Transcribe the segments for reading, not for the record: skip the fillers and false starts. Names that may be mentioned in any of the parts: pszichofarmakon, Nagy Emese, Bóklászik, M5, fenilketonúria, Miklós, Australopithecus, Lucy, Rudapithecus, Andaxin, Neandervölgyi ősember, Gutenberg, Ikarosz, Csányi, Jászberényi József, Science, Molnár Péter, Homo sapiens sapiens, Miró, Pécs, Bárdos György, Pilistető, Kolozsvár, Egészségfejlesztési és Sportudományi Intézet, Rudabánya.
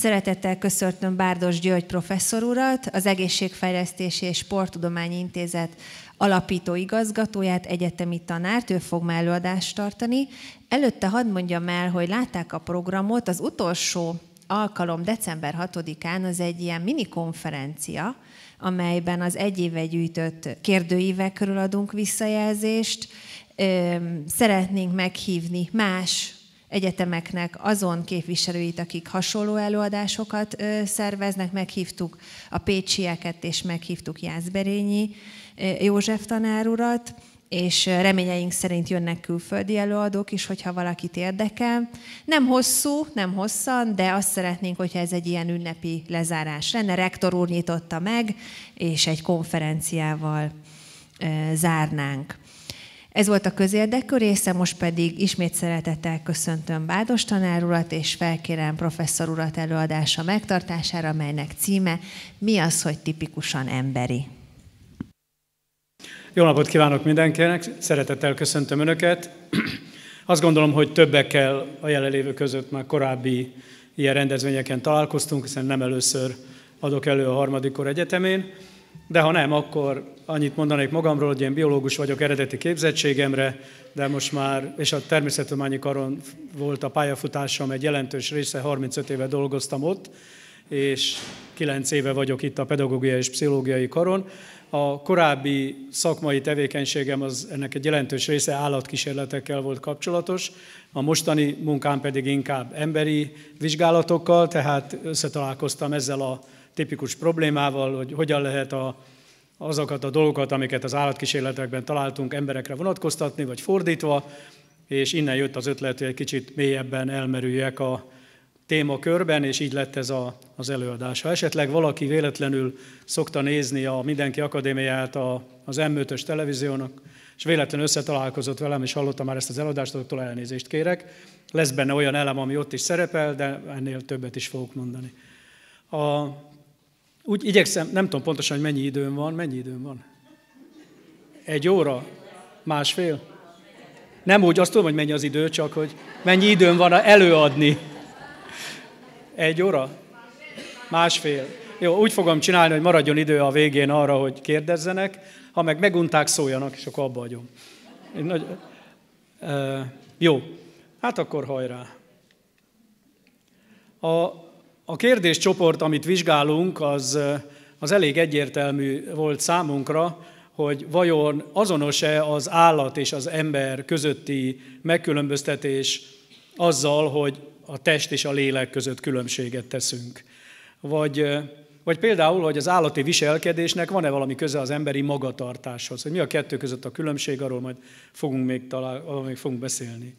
Szeretettel köszöntöm Bárdos György professzor urat, az Egészségfejlesztési és Sportudományi Intézet alapító igazgatóját, egyetemi tanárt, ő fog ma előadást tartani. Előtte hadd mondjam el, hogy látták a programot, az utolsó alkalom december 6-án az egy ilyen mini konferencia, amelyben az egy éve gyűjtött kérdőívek körül adunk visszajelzést. Szeretnénk meghívni más egyetemeknek azon képviselőit, akik hasonló előadásokat szerveznek. Meghívtuk a pécsieket, és meghívtuk Jászberényi József tanár urat, és reményeink szerint jönnek külföldi előadók is, hogyha valakit érdekel. Nem hosszú, nem hosszan, de azt szeretnénk, hogyha ez egy ilyen ünnepi lezárás lenne. Rektor úr nyitotta meg, és egy konferenciával zárnánk. Ez volt a közérdekű része, most pedig ismét szeretettel köszöntöm Bárdos tanár urat, és felkérem professzor urat előadása megtartására, melynek címe Mi az, hogy tipikusan emberi? Jó napot kívánok mindenkinek, szeretettel köszöntöm Önöket. Azt gondolom, hogy többekkel a jelenlévő között már korábbi ilyen rendezvényeken találkoztunk, hiszen nem először adok elő a harmadik kor egyetemén, de ha nem, akkor annyit mondanék magamról, hogy én biológus vagyok eredeti képzettségemre, de most már, és a természettudományi karon volt a pályafutásom egy jelentős része, 35 éve dolgoztam ott, és 9 éve vagyok itt a pedagógiai és pszichológiai karon. A korábbi szakmai tevékenységem az ennek egy jelentős része állatkísérletekkel volt kapcsolatos, a mostani munkám pedig inkább emberi vizsgálatokkal, tehát összetalálkoztam ezzel a tipikus problémával, hogy hogyan lehet azokat a dolgokat, amiket az állatkísérletekben találtunk, emberekre vonatkoztatni, vagy fordítva, és innen jött az ötlet, hogy egy kicsit mélyebben elmerüljek a témakörben, és így lett ez az előadás. Ha esetleg valaki véletlenül szokta nézni a Mindenki Akadémiáját az M5-ös televíziónak, és véletlenül összetalálkozott velem, és hallottam már ezt az előadást, azoktól elnézést kérek. Lesz benne olyan elem, ami ott is szerepel, de ennél többet is fogok mondani. Úgy igyekszem, nem tudom pontosan, hogy mennyi időm van? Egy óra? Másfél? Nem úgy, azt tudom, hogy mennyi az idő, csak hogy mennyi időm van előadni. Egy óra? Másfél. Jó, úgy fogom csinálni, hogy maradjon idő a végén arra, hogy kérdezzenek, ha meg megunták, szóljanak, és akkor abba hagyom. Jó, hát akkor hajrá. A kérdéscsoport, amit vizsgálunk, az elég egyértelmű volt számunkra, hogy vajon azonos-e az állat és az ember közötti megkülönböztetés azzal, hogy a test és a lélek között különbséget teszünk. Vagy például, hogy az állati viselkedésnek van-e valami köze az emberi magatartáshoz, hogy mi a kettő között a különbség, arról majd fogunk még beszélni.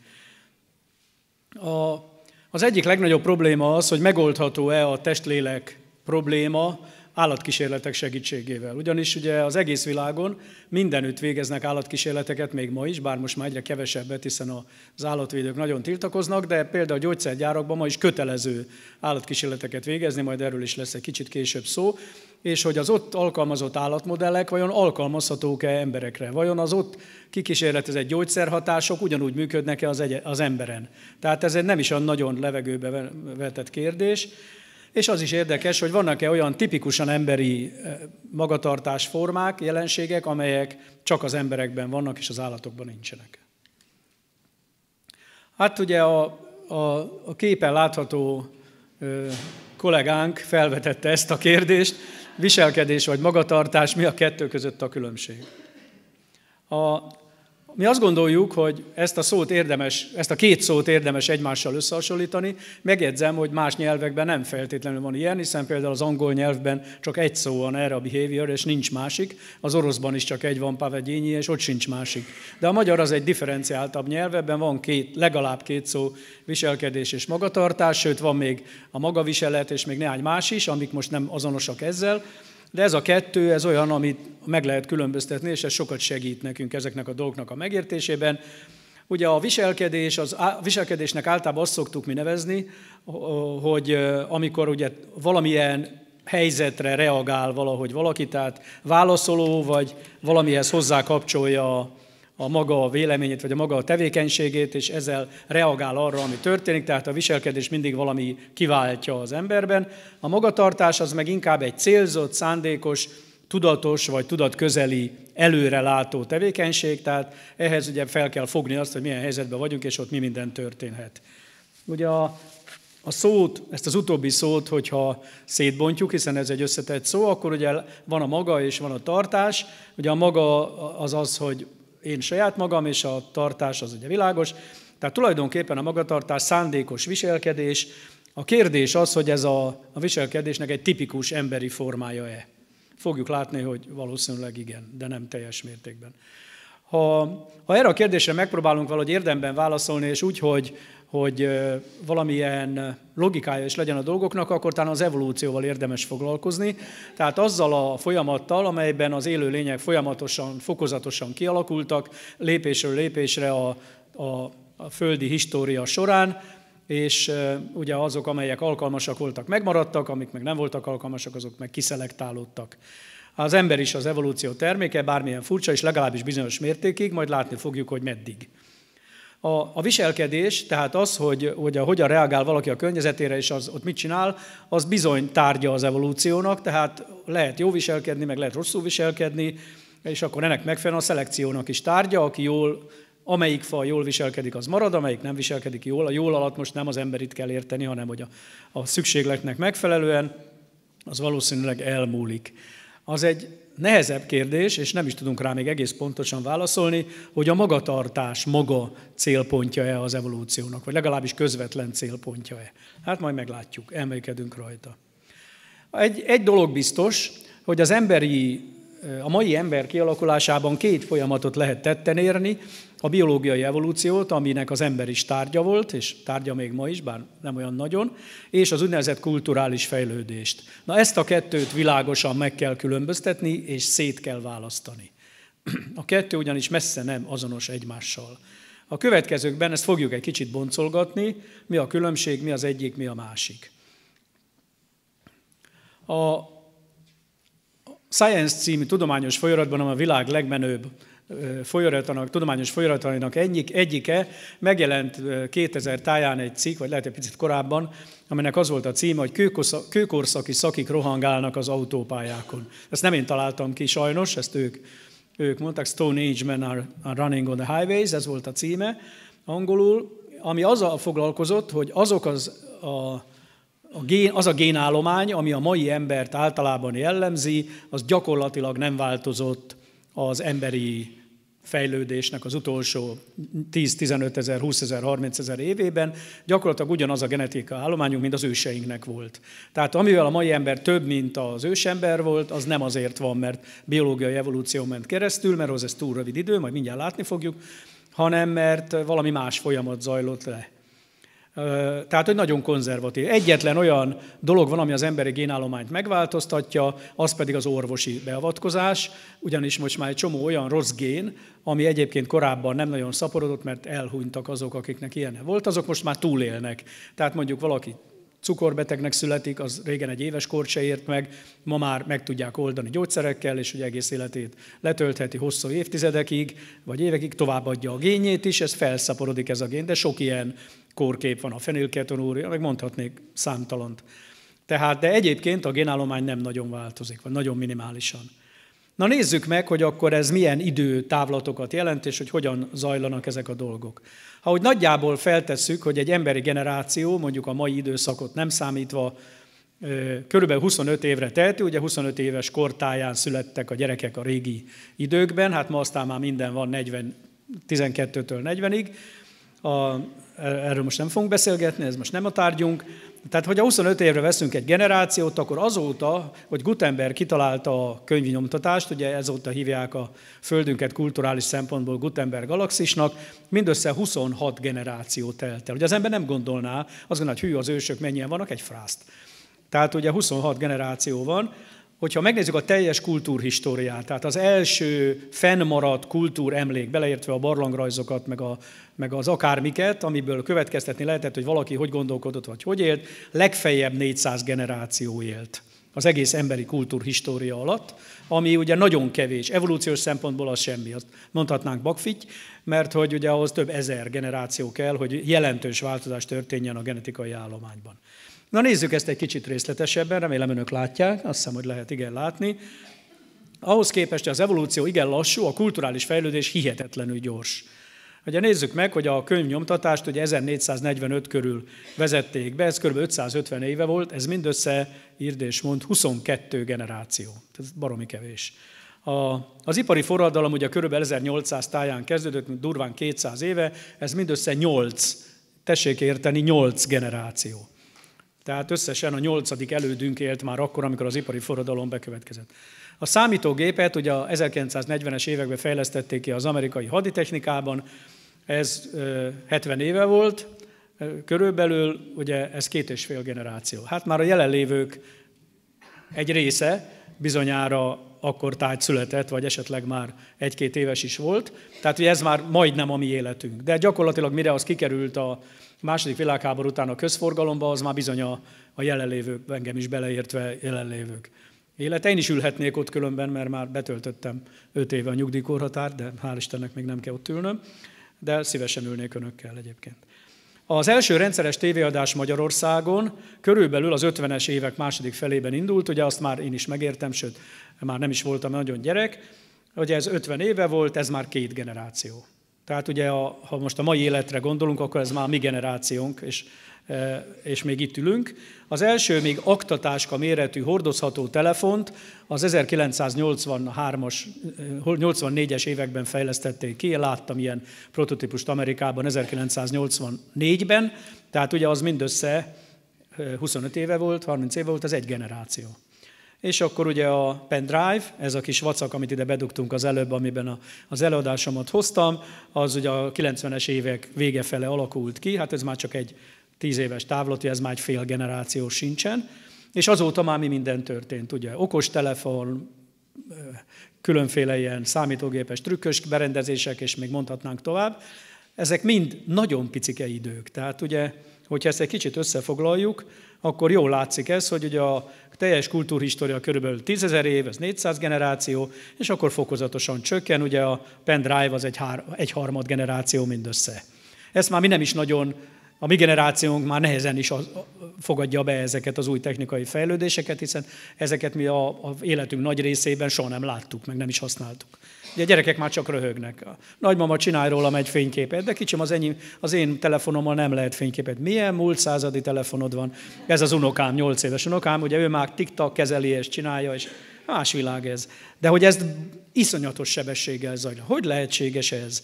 Az egyik legnagyobb probléma az, hogy megoldható-e a testlélek probléma állatkísérletek segítségével. Ugyanis ugye az egész világon mindenütt végeznek állatkísérleteket, még ma is, bár most már egyre kevesebbet, hiszen az állatvédők nagyon tiltakoznak, de például a gyógyszergyárakban ma is kötelező állatkísérleteket végezni, majd erről is lesz egy kicsit később szó, és hogy az ott alkalmazott állatmodellek vajon alkalmazhatók-e emberekre? Vajon az ott kikísérletezett gyógyszerhatások ugyanúgy működnek-e az emberen? Tehát ez egy nem is olyan nagyon levegőbe vetett kérdés. És az is érdekes, hogy vannak-e olyan tipikusan emberi magatartásformák, jelenségek, amelyek csak az emberekben vannak, és az állatokban nincsenek. Hát ugye a képen látható kollégánk felvetette ezt a kérdést, viselkedés vagy magatartás, mi a kettő között a különbség? Mi azt gondoljuk, hogy ezt a két szót érdemes egymással összehasonlítani. Megjegyzem, hogy más nyelvekben nem feltétlenül van ilyen, hiszen például az angol nyelvben csak egy szó van erre, a behavior, és nincs másik. Az oroszban is csak egy van, pavegyényi, és ott sincs másik. De a magyar az egy differenciáltabb nyelv, ebben van legalább két szó, viselkedés és magatartás, sőt van még a magaviselet, és még néhány más is, amik most nem azonosak ezzel. De ez a kettő, ez olyan, amit meg lehet különböztetni, és ez sokat segít nekünk ezeknek a dolgoknak a megértésében. Ugye a viselkedés, a viselkedésnek általában azt szoktuk mi nevezni, hogy amikor ugye valamilyen helyzetre reagál valahogy valaki, tehát válaszoló, vagy valamihez hozzá kapcsolja a maga véleményét, vagy a maga tevékenységét, és ezzel reagál arra, ami történik, tehát a viselkedés mindig valami kiváltja az emberben. A magatartás az meg inkább egy célzott, szándékos, tudatos vagy tudatközeli előrelátó tevékenység, tehát ehhez ugye fel kell fogni azt, hogy milyen helyzetben vagyunk, és ott mi minden történhet. Ugye a szót, ezt az utóbbi szót, hogyha szétbontjuk, hiszen ez egy összetett szó, akkor ugye van a maga és van a tartás. Ugye a maga az az, hogy én saját magam, és a tartás az ugye világos. Tehát tulajdonképpen a magatartás szándékos viselkedés. A kérdés az, hogy ez a viselkedésnek egy tipikus emberi formája-e. Fogjuk látni, hogy valószínűleg igen, de nem teljes mértékben. Ha erre a kérdésre megpróbálunk valahogy érdemben válaszolni, és úgy, hogy valamilyen logikája is legyen a dolgoknak, akkor talán az evolúcióval érdemes foglalkozni. Tehát azzal a folyamattal, amelyben az élő lények folyamatosan, fokozatosan kialakultak, lépésről lépésre a földi história során, és ugye azok, amelyek alkalmasak voltak, megmaradtak, amik meg nem voltak alkalmasak, azok meg kiszelektálódtak. Az ember is az evolúció terméke, bármilyen furcsa, és legalábbis bizonyos mértékig, majd látni fogjuk, hogy meddig. A viselkedés, tehát az, hogy hogyan reagál valaki a környezetére, és az ott mit csinál, az bizony tárgya az evolúciónak, tehát lehet jó viselkedni, meg lehet rosszul viselkedni, és akkor ennek megfelelően a szelekciónak is tárgya, amelyik fa jól viselkedik, az marad, amelyik nem viselkedik jól. A jól alatt most nem az emberit kell érteni, hanem hogy a szükségletnek megfelelően az valószínűleg elmúlik. Az egy nehezebb kérdés, és nem is tudunk rá még egész pontosan válaszolni, hogy a magatartás maga célpontja-e az evolúciónak, vagy legalábbis közvetlen célpontja-e. Hát majd meglátjuk, elmélkedünk rajta. Egy dolog biztos, hogy a mai ember kialakulásában két folyamatot lehet tetten érni. A biológiai evolúciót, aminek az ember is tárgya volt, és tárgya még ma is, bár nem olyan nagyon, és az úgynevezett kulturális fejlődést. Na ezt a kettőt világosan meg kell különböztetni, és szét kell választani. A kettő ugyanis messze nem azonos egymással. A következőkben ezt fogjuk egy kicsit boncolgatni, mi a különbség, mi az egyik, mi a másik. A Science című tudományos folyóiratban, ami a világ legmenőbb tudományos folyóiratainak egyike, megjelent 2000 táján egy cikk, vagy lehet egy picit korábban, aminek az volt a címe, hogy kőkorszaki szakik rohangálnak az autópályákon. Ezt nem én találtam ki sajnos, ezt ők mondták, Stone Age Men are running on the highways, ez volt a címe angolul, ami azzal foglalkozott, hogy az a génállomány, ami a mai embert általában jellemzi, az gyakorlatilag nem változott az emberi fejlődésnek az utolsó 10, 15 ezer, 20 ezer, 30 ezer évében, gyakorlatilag ugyanaz a genetikai állományunk, mint az őseinknek volt. Tehát amivel a mai ember több, mint az ősember volt, az nem azért van, mert biológiai evolúció ment keresztül, mert az ez túl rövid idő, majd mindjárt látni fogjuk, hanem mert valami más folyamat zajlott le. Tehát, hogy nagyon konzervatív. Egyetlen olyan dolog van, ami az emberi génállományt megváltoztatja, az pedig az orvosi beavatkozás, ugyanis most már egy csomó olyan rossz gén, ami egyébként korábban nem nagyon szaporodott, mert elhunytak azok, akiknek ilyen volt, azok most már túlélnek. Tehát mondjuk valaki cukorbetegnek születik, az régen egy éves kort se ért meg, ma már meg tudják oldani gyógyszerekkel, és ugye egész életét letöltheti hosszú évtizedekig, vagy évekig, továbbadja a génjét is, ez felszaporodik ez a gén, de sok ilyen kórkép van, a fenilketonúria, meg mondhatnék számtalant. Tehát, de egyébként a génállomány nem nagyon változik, vagy nagyon minimálisan. Na nézzük meg, hogy akkor ez milyen időtávlatokat jelent, és hogy hogyan zajlanak ezek a dolgok. Ha úgy nagyjából feltesszük, hogy egy emberi generáció, mondjuk a mai időszakot nem számítva, körülbelül 25 évre tehető, ugye 25 éves kortáján születtek a gyerekek a régi időkben, hát ma aztán már minden van 12-től 40-ig, erről most nem fogunk beszélgetni, ez most nem a tárgyunk. Tehát, hogyha 25 évre veszünk egy generációt, akkor azóta, hogy Gutenberg kitalálta a könyvi nyomtatást, ugye ezóta hívják a földünket kulturális szempontból Gutenberg galaxisnak, mindössze 26 generáció telt el. Ugye az ember nem gondolná, azt gondolná, hogy hű, az ősök mennyien vannak, egy frászt. Tehát ugye 26 generáció van. Hogyha megnézzük a teljes kultúrhistóriát, tehát az első fennmaradt kultúremlék, beleértve a barlangrajzokat, meg az akármiket, amiből következtetni lehetett, hogy valaki hogy gondolkodott, vagy hogy élt, legfeljebb 400 generáció élt a az egész emberi kultúrhistória alatt, ami ugye nagyon kevés, evolúciós szempontból az semmi, azt mondhatnánk bakfitty, mert hogy ugye ahhoz több ezer generáció kell, hogy jelentős változás történjen a genetikai állományban. Na nézzük ezt egy kicsit részletesebben, remélem önök látják, azt hiszem, hogy lehet igen látni. Ahhoz képest, hogy az evolúció igen lassú, a kulturális fejlődés hihetetlenül gyors. Ugye nézzük meg, hogy a könyvnyomtatást ugye 1445 körül vezették be, ez kb. 550 éve volt, ez mindössze, írd és mond, 22 generáció. Ez baromi kevés. Az ipari forradalom ugye kb. 1800 táján kezdődött, mint durván 200 éve, ez mindössze 8, tessék érteni, 8 generáció. Tehát összesen a 8. elődünk élt már akkor, amikor az ipari forradalom bekövetkezett. A számítógépet ugye a 1940-es években fejlesztették ki az amerikai haditechnikában, ez 70 éve volt, körülbelül ugye ez 2,5 generáció. Hát már a jelenlévők egy része bizonyára akkor tájt született, vagy esetleg már 1-2 éves is volt. Tehát ugye ez már majdnem a mi életünk. De gyakorlatilag mire az kikerült a II. Világháború után a közforgalomba, az már bizony a jelenlévők, engem is beleértve jelenlévők. Én is ülhetnék ott különben, mert már betöltöttem 5 éve a nyugdíjkorhatárt, de hál' Istennek még nem kell ott ülnöm, de szívesen ülnék önökkel egyébként. Az első rendszeres tévéadás Magyarországon körülbelül az 50-es évek második felében indult, ugye azt már én is megértem, sőt, már nem is voltam nagyon gyerek, ugye ez 50 éve volt, ez már 2 generáció. Tehát ugye, ha most a mai életre gondolunk, akkor ez már mi generációnk, és még itt ülünk. Az első még aktatáska méretű hordozható telefont az 1984-es években fejlesztették ki, én láttam ilyen prototípust Amerikában 1984-ben, tehát ugye az mindössze 25 éve volt, 30 éve volt, ez egy generáció. És akkor ugye a pendrive, ez a kis vacak, amit ide bedugtunk az előbb, amiben az előadásomat hoztam, az ugye a 90-es évek vége fele alakult ki, hát ez már csak egy 10 éves távlati, ez már egy fél generáció sincsen, és azóta már mi minden történt, ugye okostelefon, különféle ilyen számítógépes trükkös berendezések, és még mondhatnánk tovább. Ezek mind nagyon picike idők, tehát ugye, hogyha ezt egy kicsit összefoglaljuk, akkor jól látszik ez, hogy ugye a teljes kultúrhistória körülbelül 10 000 év, ez 400 generáció, és akkor fokozatosan csökken, ugye a pendrive az egy harmad generáció mindössze. Ezt már mi nem is nagyon, a mi generációnk már nehezen is fogadja be ezeket az új technikai fejlődéseket, hiszen ezeket mi az életünk nagy részében soha nem láttuk, meg nem is használtuk. Ugye a gyerekek már csak röhögnek. A nagymama csinálj rólam egy fényképet, de kicsim az én telefonommal nem lehet fényképet. Milyen múlt századi telefonod van? Ez az unokám, 8 éves unokám, ugye ő már tiktak kezeli és csinálja, és más világ ez. De hogy ez iszonyatos sebességgel zajlik. Hogy lehetséges ez?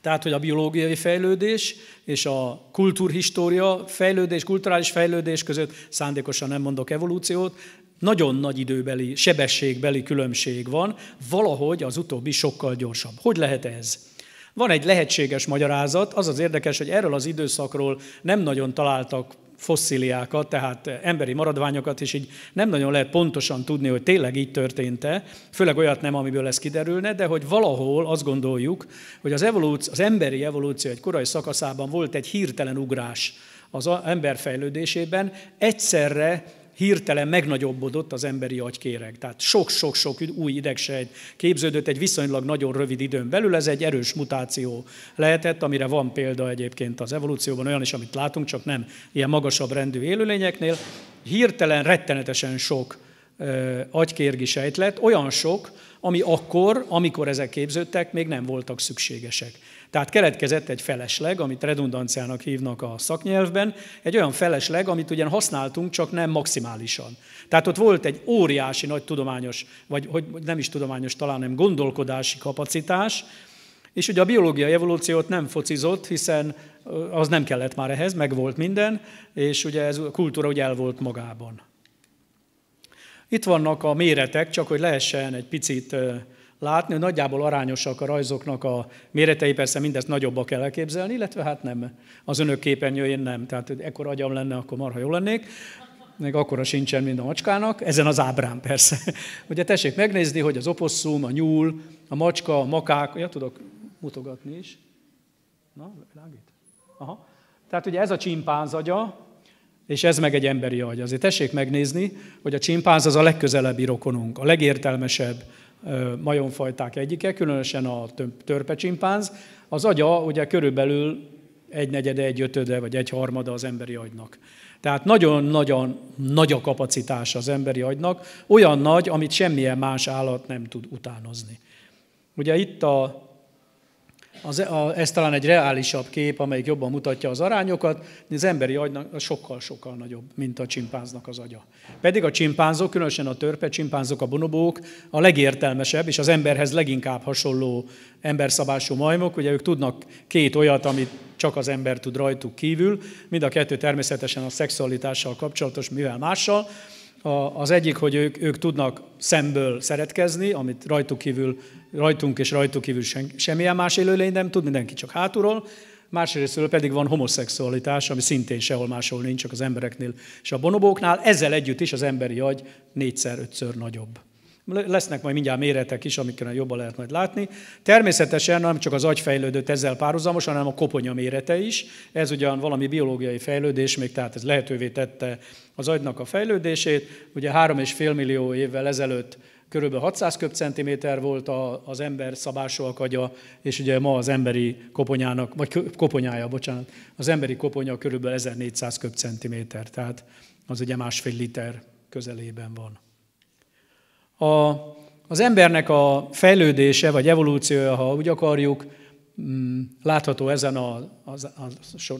Tehát, hogy a biológiai fejlődés és a kultúrhistória fejlődés, kulturális fejlődés között, szándékosan nem mondok evolúciót, nagyon nagy időbeli, sebességbeli különbség van, valahogy az utóbbi sokkal gyorsabb. Hogy lehet ez? Van egy lehetséges magyarázat, az az érdekes, hogy erről az időszakról nem nagyon találtak fosszíliákat, tehát emberi maradványokat, és így nem nagyon lehet pontosan tudni, hogy tényleg így történt-e, főleg olyat nem, amiből ez kiderülne, de hogy valahol azt gondoljuk, hogy az emberi evolúció egy korai szakaszában volt egy hirtelen ugrás az ember fejlődésében, egyszerre hirtelen megnagyobbodott az emberi agykéreg. Tehát sok-sok-sok új idegsejt képződött egy viszonylag nagyon rövid időn belül. Ez egy erős mutáció lehetett, amire van példa egyébként az evolúcióban, olyan is, amit látunk, csak nem ilyen magasabb rendű élőlényeknél. Hirtelen rettenetesen sok agykérgi sejt lett, olyan sok, ami akkor, amikor ezek képződtek, még nem voltak szükségesek. Tehát keletkezett egy felesleg, amit redundanciának hívnak a szaknyelvben, egy olyan felesleg, amit ugyan használtunk, csak nem maximálisan. Tehát ott volt egy óriási nagy tudományos, vagy hogy nem is tudományos, talán nem gondolkodási kapacitás, és ugye a biológiai evolúciót nem focizott, hiszen az nem kellett már ehhez, meg volt minden, és ugye ez a kultúra ugye el volt magában. Itt vannak a méretek, csak hogy lehessen egy picit látni, hogy nagyjából arányosak a rajzoknak a méretei, persze mindezt nagyobba kell elképzelni, illetve hát nem, az önök képernyőjén nem. Tehát, hogy ekkor agyam lenne, akkor marha jó lennék. Még akkora sincsen, mint a macskának. Ezen az ábrán persze. Ugye tessék megnézni, hogy az oposszum, a nyúl, a macska, a makák, ja, tudok mutogatni is. Na, világít? Aha. Tehát ugye ez a csimpánz agya, És ez meg egy emberi agy. Azért tessék megnézni, hogy a csimpánz az a legközelebbi rokonunk, a legértelmesebb majomfajták egyike, különösen a törpe csimpánz. Az agya ugye körülbelül egynegyede, egyötöde vagy egyharmada az emberi agynak. Tehát nagyon-nagyon nagy a kapacitás az emberi agynak, olyan nagy, amit semmilyen más állat nem tud utánozni. Ugye itt ez talán egy reálisabb kép, amelyik jobban mutatja az arányokat, de az emberi agynak sokkal-sokkal nagyobb, mint a csimpánznak az agya. Pedig a csimpánzok, különösen a törpe csimpánzok, a bonobók a legértelmesebb, és az emberhez leginkább hasonló emberszabású majmok, ugye ők tudnak két olyat, amit csak az ember tud rajtuk kívül, mind a kettő természetesen a szexualitással kapcsolatos, mivel mással. Az egyik, hogy ők tudnak szemből szeretkezni, amit rajtunk és rajtuk kívül semmilyen más élőlény nem tud, mindenki csak hátulról. Másrésztről pedig van homoszexualitás, ami szintén sehol máshol nincs, csak az embereknél és a bonobóknál. Ezzel együtt is az emberi agy 4-5-ször nagyobb. Lesznek majd mindjárt méretek is, amikkel jobban lehet majd látni. Természetesen nem csak az agy fejlődött ezzel párhuzamosan, hanem a koponya mérete is. Ez ugyan valami biológiai fejlődés, még tehát ez lehetővé tette az agynak a fejlődését. Ugye 3,5 millió évvel ezelőtt körülbelül 600 köbcentiméter volt az ember szabásúak agya, és ugye ma az emberi koponyának, vagy koponyája, bocsánat, az emberi koponya körülbelül 1400 köbcentiméter, tehát az ugye 1,5 liter közelében van. Az embernek a fejlődése, vagy evolúciója, ha úgy akarjuk, látható ezen a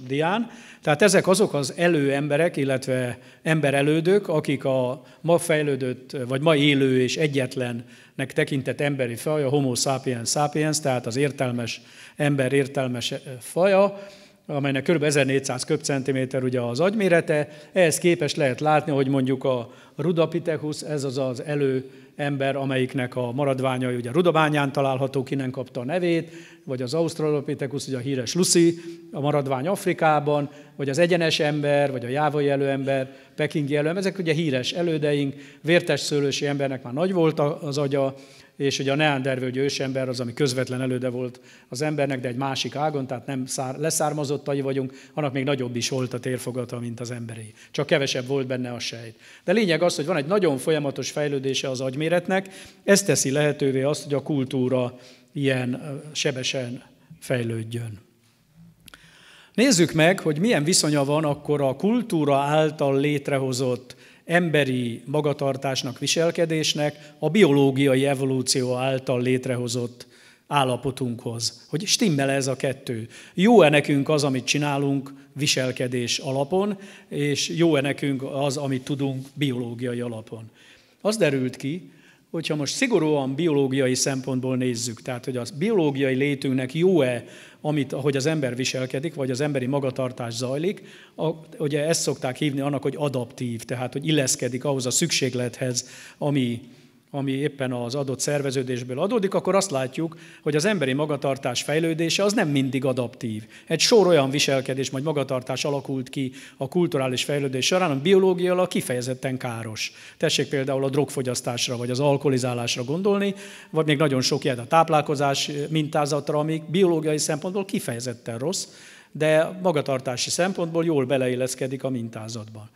dián. Tehát ezek azok az előemberek, illetve emberelődők, akik a ma fejlődött, vagy ma élő és egyetlennek tekintett emberi faj, a Homo sapiens sapiens, tehát az értelmes ember értelmes faja, amelynek kb. 1400 köbcentiméter ugye az agymérete. Ehhez képest lehet látni, hogy mondjuk a Rudapithecus, ez az az előember, amelyiknek a maradványai ugye Rudabányán találhatók, innen kapta a nevét, vagy az Australopithecus, ugye a híres Lucy, a maradvány Afrikában, vagy az egyenes ember, vagy a jávai előember, pekingi előember, ezek ugye híres elődeink, vértes szőlősi embernek már nagy volt az agya, és ugye a neandervölgyi ősember az, ami közvetlen előde volt az embernek, de egy másik ágon, tehát nem leszármazottai vagyunk, annak még nagyobb is volt a térfogata, mint az emberi. Csak kevesebb volt benne a sejt. De lényeg az, hogy van egy nagyon folyamatos fejlődése az agyméretnek, ez teszi lehetővé azt, hogy a kultúra ilyen sebesen fejlődjön. Nézzük meg, hogy milyen viszonya van akkor a kultúra által létrehozott emberi magatartásnak, viselkedésnek a biológiai evolúció által létrehozott állapotunkhoz. Hogy stimmel ez a kettő? Jó-e nekünk az, amit csinálunk viselkedés alapon, és jó-e nekünk az, amit tudunk biológiai alapon? Az derült ki, hogyha most szigorúan biológiai szempontból nézzük, tehát hogy a biológiai létünknek jó-e, ahogy az ember viselkedik, vagy az emberi magatartás zajlik, ugye ezt szokták hívni annak, hogy adaptív, tehát hogy illeszkedik ahhoz a szükséglethez, ami éppen az adott szerveződésből adódik, akkor azt látjuk, hogy az emberi magatartás fejlődése az nem mindig adaptív. Egy sor olyan viselkedés, vagy magatartás alakult ki a kulturális fejlődés során, ami biológiailag kifejezetten káros. Tessék például a drogfogyasztásra, vagy az alkoholizálásra gondolni, vagy még nagyon sok ilyet a táplálkozás mintázatra, ami biológiai szempontból kifejezetten rossz, de magatartási szempontból jól beleilleszkedik a mintázatban.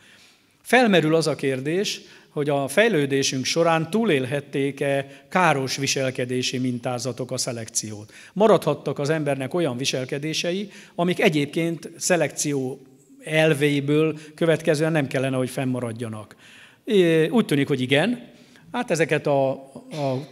Felmerül az a kérdés, hogy a fejlődésünk során túlélhették-e káros viselkedési mintázatok a szelekciót. Maradhattak az embernek olyan viselkedései, amik egyébként szelekció elvéből következően nem kellene, hogy fennmaradjanak. Úgy tűnik, hogy igen. Hát ezeket a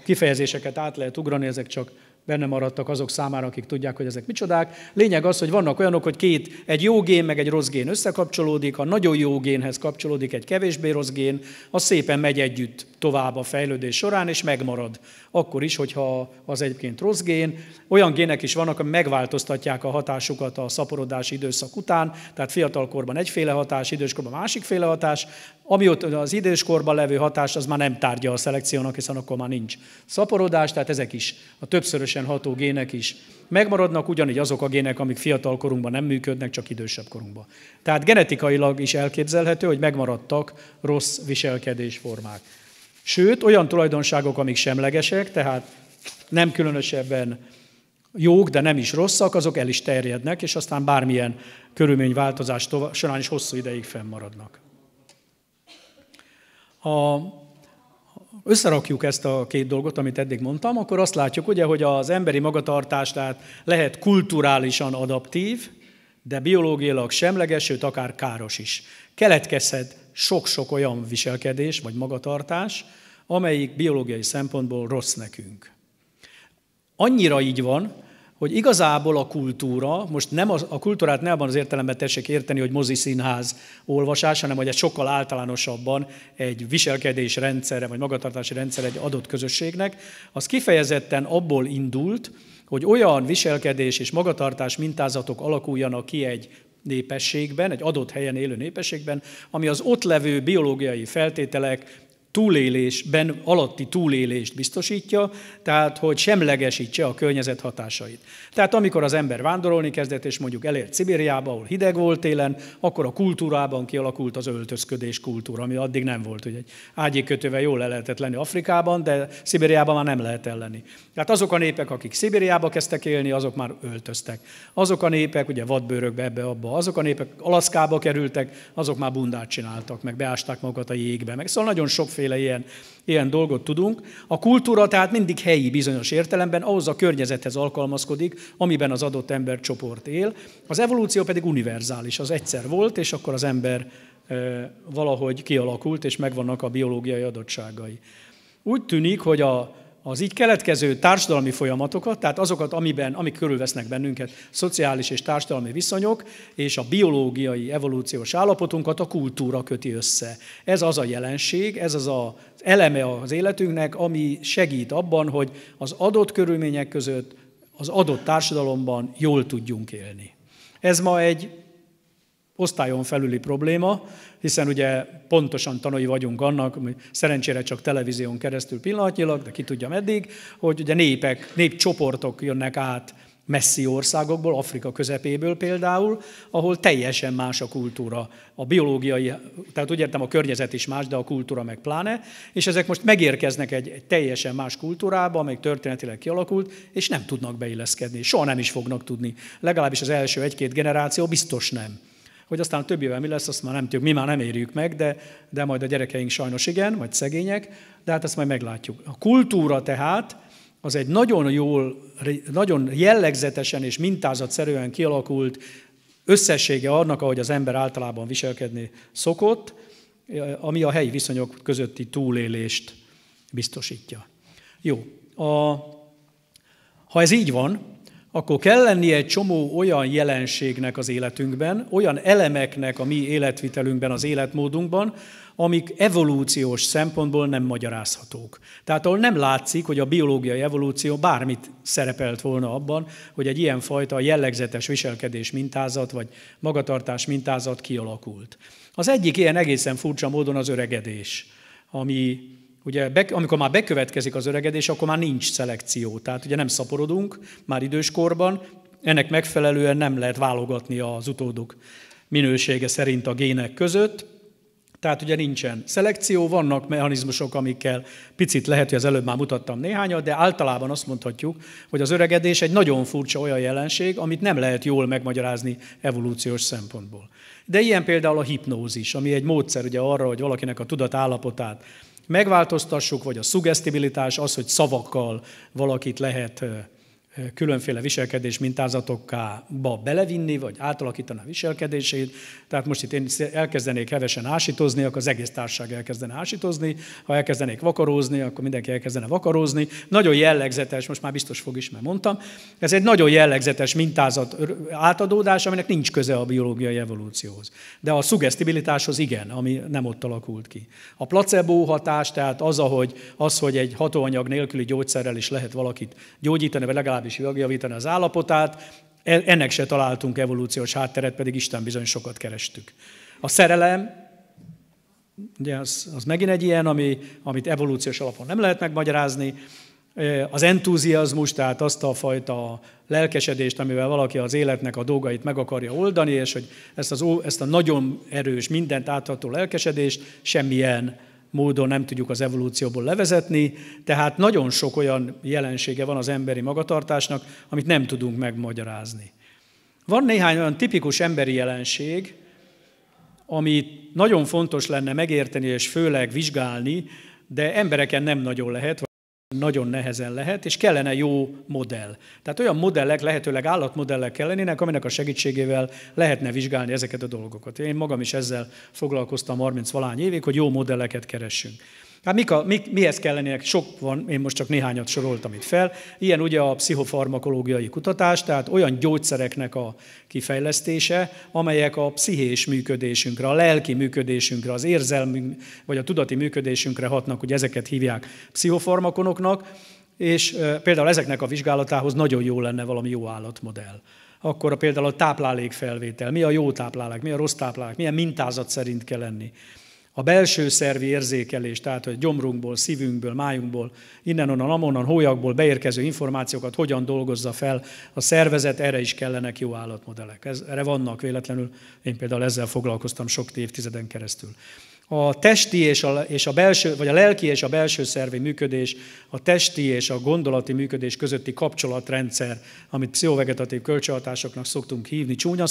kifejezéseket át lehet ugrani, ezek csak benne maradtak azok számára, akik tudják, hogy ezek micsodák. Lényeg az, hogy vannak olyanok, hogy egy jó gén meg egy rossz gén összekapcsolódik, a nagyon jó génhez kapcsolódik egy kevésbé rossz gén, az szépen megy együtt tovább a fejlődés során, és megmarad. Akkor is, hogyha az egyébként rossz gén. Olyan gének is vannak, amik megváltoztatják a hatásukat a szaporodási időszak után, tehát fiatalkorban egyféle hatás, időskorban másikféle hatás, ami ott az időskorban levő hatás, az már nem tárgya a szelekciónak, hiszen akkor már nincs szaporodás, tehát ezek is, a többszörösen ható gének is megmaradnak, ugyanígy azok a gének, amik fiatalkorunkban nem működnek, csak idősebb korunkban. Tehát genetikailag is elképzelhető, hogy megmaradtak rossz viselkedésformák. Sőt, olyan tulajdonságok, amik semlegesek, tehát nem különösebben jók, de nem is rosszak, azok el is terjednek, és aztán bármilyen körülményváltozás során is hosszú ideig fennmaradnak. Ha összerakjuk ezt a két dolgot, amit eddig mondtam, akkor azt látjuk, ugye, hogy az emberi magatartás lehet kulturálisan adaptív, de biológiailag semleges, sőt akár káros is. Keletkezhet sok-sok olyan viselkedés vagy magatartás, amelyik biológiai szempontból rossz nekünk. Annyira így van, hogy igazából a kultúra, most nem a kultúrát nem abban az értelemben tessék érteni, hogy moziszínház olvasás, hanem hogy egy sokkal általánosabban egy viselkedésrendszerre vagy magatartási rendszer egy adott közösségnek, az kifejezetten abból indult, hogy olyan viselkedés és magatartás mintázatok alakuljanak ki egy népességben, egy adott helyen élő népességben, ami az ott levő biológiai feltételek túlélésben alatti túlélést biztosítja, tehát hogy semlegesítse a környezet hatásait. Tehát amikor az ember vándorolni kezdett, és mondjuk elért Szibériába, ahol hideg volt télen, akkor a kultúrában kialakult az öltözködés kultúra, ami addig nem volt, hogy egy ágyékötővel jól el lehetett lenni Afrikában, de Szibériában már nem lehet lenni. Tehát azok a népek, akik Szibériába kezdtek élni, azok már öltöztek. Azok a népek, ugye vadbőrökbe ebbe-abba, azok a népek Alaszkába kerültek, azok már bundát csináltak, meg beásták magukat a jégbe, meg szóval nagyon sokféle ilyen dolgot tudunk. A kultúra tehát mindig helyi bizonyos értelemben, ahhoz a környezethez alkalmazkodik, amiben az adott embercsoport él. Az evolúció pedig univerzális, az egyszer volt, és akkor az ember valahogy kialakult, és megvannak a biológiai adottságai. Úgy tűnik, hogy az így keletkező társadalmi folyamatokat, tehát azokat, amik körülvesznek bennünket, szociális és társadalmi viszonyok, és a biológiai evolúciós állapotunkat a kultúra köti össze. Ez az a jelenség, ez az az eleme az életünknek, ami segít abban, hogy az adott körülmények között, az adott társadalomban jól tudjunk élni. Ez ma egy osztályon felüli probléma, hiszen ugye pontosan tanúi vagyunk annak, hogy szerencsére csak televízión keresztül pillanatnyilag, de ki tudja meddig, hogy ugye népcsoportok jönnek át messzi országokból, Afrika közepéből például, ahol teljesen más a kultúra, a biológiai, tehát úgy értem a környezet is más, de a kultúra meg pláne, és ezek most megérkeznek egy teljesen más kultúrába, amely történetileg kialakult, és nem tudnak beilleszkedni, soha nem is fognak tudni, legalábbis az első egy-két generáció biztos nem. Hogy aztán a többivel mi lesz, azt már nem tudjuk, mi már nem érjük meg, de majd a gyerekeink sajnos igen, majd szegények, de hát ezt majd meglátjuk. A kultúra tehát az egy nagyon jól, nagyon jellegzetesen és mintázatszerűen kialakult összessége annak, ahogy az ember általában viselkedni szokott, ami a helyi viszonyok közötti túlélést biztosítja. Jó, ha ez így van, akkor kell lennie egy csomó olyan jelenségnek az életünkben, olyan elemeknek a mi életvitelünkben, az életmódunkban, amik evolúciós szempontból nem magyarázhatók. Tehát ahol nem látszik, hogy a biológiai evolúció bármit szerepelt volna abban, hogy egy ilyenfajta jellegzetes viselkedés mintázat vagy magatartás mintázat kialakult. Az egyik ilyen egészen furcsa módon az öregedés, ami... Ugye, amikor már bekövetkezik az öregedés, akkor már nincs szelekció, tehát ugye nem szaporodunk már időskorban, ennek megfelelően nem lehet válogatni az utódok minősége szerint a gének között, tehát ugye nincsen szelekció, vannak mechanizmusok, amikkel picit lehet, hogy az előbb már mutattam néhányat, de általában azt mondhatjuk, hogy az öregedés egy nagyon furcsa olyan jelenség, amit nem lehet jól megmagyarázni evolúciós szempontból. De ilyen például a hipnózis, ami egy módszer ugye arra, hogy valakinek a tudatállapotát megváltoztassuk, vagy a szuggesztibilitás, az, hogy szavakkal valakit lehet különféle viselkedés mintázatokba belevinni, vagy átalakítani a viselkedését. Tehát most itt én elkezdenék hevesen ásítozni, akkor az egész társaság elkezdene ásítozni, ha elkezdenék vakarózni, akkor mindenki elkezdene vakarózni. Nagyon jellegzetes, most már biztos fog is, mert mondtam, ez egy nagyon jellegzetes mintázat átadódás, aminek nincs köze a biológiai evolúcióhoz. De a szuggesztibilitáshoz igen, ami nem ott alakult ki. A placebo hatás, tehát az, hogy egy hatóanyag nélküli gyógyszerrel is lehet valakit gyógyítani, vagy legalábbis is javítani az állapotát, ennek se találtunk evolúciós hátteret, pedig Isten bizony sokat kerestük. A szerelem, ugye az megint egy ilyen, amit evolúciós alapon nem lehet megmagyarázni, az entuziazmus, tehát azt a fajta lelkesedést, amivel valaki az életnek a dolgait meg akarja oldani, és hogy ezt a nagyon erős, mindent átható lelkesedést semmilyen módon nem tudjuk az evolúcióból levezetni, tehát nagyon sok olyan jelensége van az emberi magatartásnak, amit nem tudunk megmagyarázni. Van néhány olyan tipikus emberi jelenség, amit nagyon fontos lenne megérteni és főleg vizsgálni, de embereken nem nagyon lehet, vagy nagyon nehezen lehet, és kellene jó modell. Tehát olyan modellek, lehetőleg állatmodellek kellenének, aminek a segítségével lehetne vizsgálni ezeket a dolgokat. Én magam is ezzel foglalkoztam 30-valány évig, hogy jó modelleket keressünk. Hát mihez kellenének? Sok van, én most csak néhányat soroltam itt fel. Ilyen ugye a pszichofarmakológiai kutatás, tehát olyan gyógyszereknek a kifejlesztése, amelyek a pszichés működésünkre, a lelki működésünkre, az érzelmünk vagy a tudati működésünkre hatnak, ugye ezeket hívják pszichofarmakonoknak, és például ezeknek a vizsgálatához nagyon jó lenne valami jó állatmodell. Akkor például a táplálékfelvétel, mi a jó táplálék, mi a rossz táplálék, milyen mintázat szerint kell lenni. A belső szervi érzékelés, tehát hogy gyomrunkból, szívünkből, májunkból, innen-onnan, amonnan, hólyagból beérkező információkat hogyan dolgozza fel a szervezet, erre is kellenek jó állatmodellek. Erre vannak véletlenül, én például ezzel foglalkoztam sok évtizeden keresztül. A testi és a belső, vagy a lelki és a belső szervi működés, a testi és a gondolati működés közötti kapcsolatrendszer, amit pszichovegetatív kölcsönhatásoknak szoktunk hívni csúnya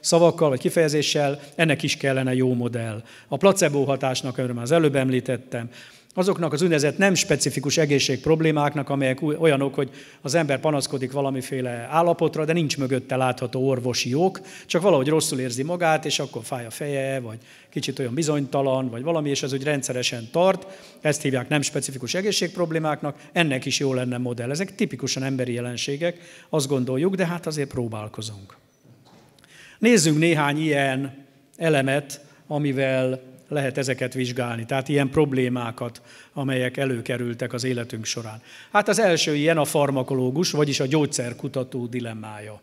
szavakkal vagy kifejezéssel, ennek is kellene jó modell. A placebo hatásnak, amiről már az előbb említettem, azoknak az úgynevezett nem specifikus egészség problémáknak, amelyek olyanok, hogy az ember panaszkodik valamiféle állapotra, de nincs mögötte látható orvosi ok, csak valahogy rosszul érzi magát, és akkor fáj a feje, vagy kicsit olyan bizonytalan, vagy valami, és ez úgy rendszeresen tart. Ezt hívják nem specifikus egészség problémáknak, ennek is jó lenne modell. Ezek tipikusan emberi jelenségek, azt gondoljuk, de hát azért próbálkozunk. Nézzünk néhány ilyen elemet, amivel lehet ezeket vizsgálni, tehát ilyen problémákat, amelyek előkerültek az életünk során. Hát az első ilyen a farmakológus, vagyis a gyógyszerkutató dilemmája.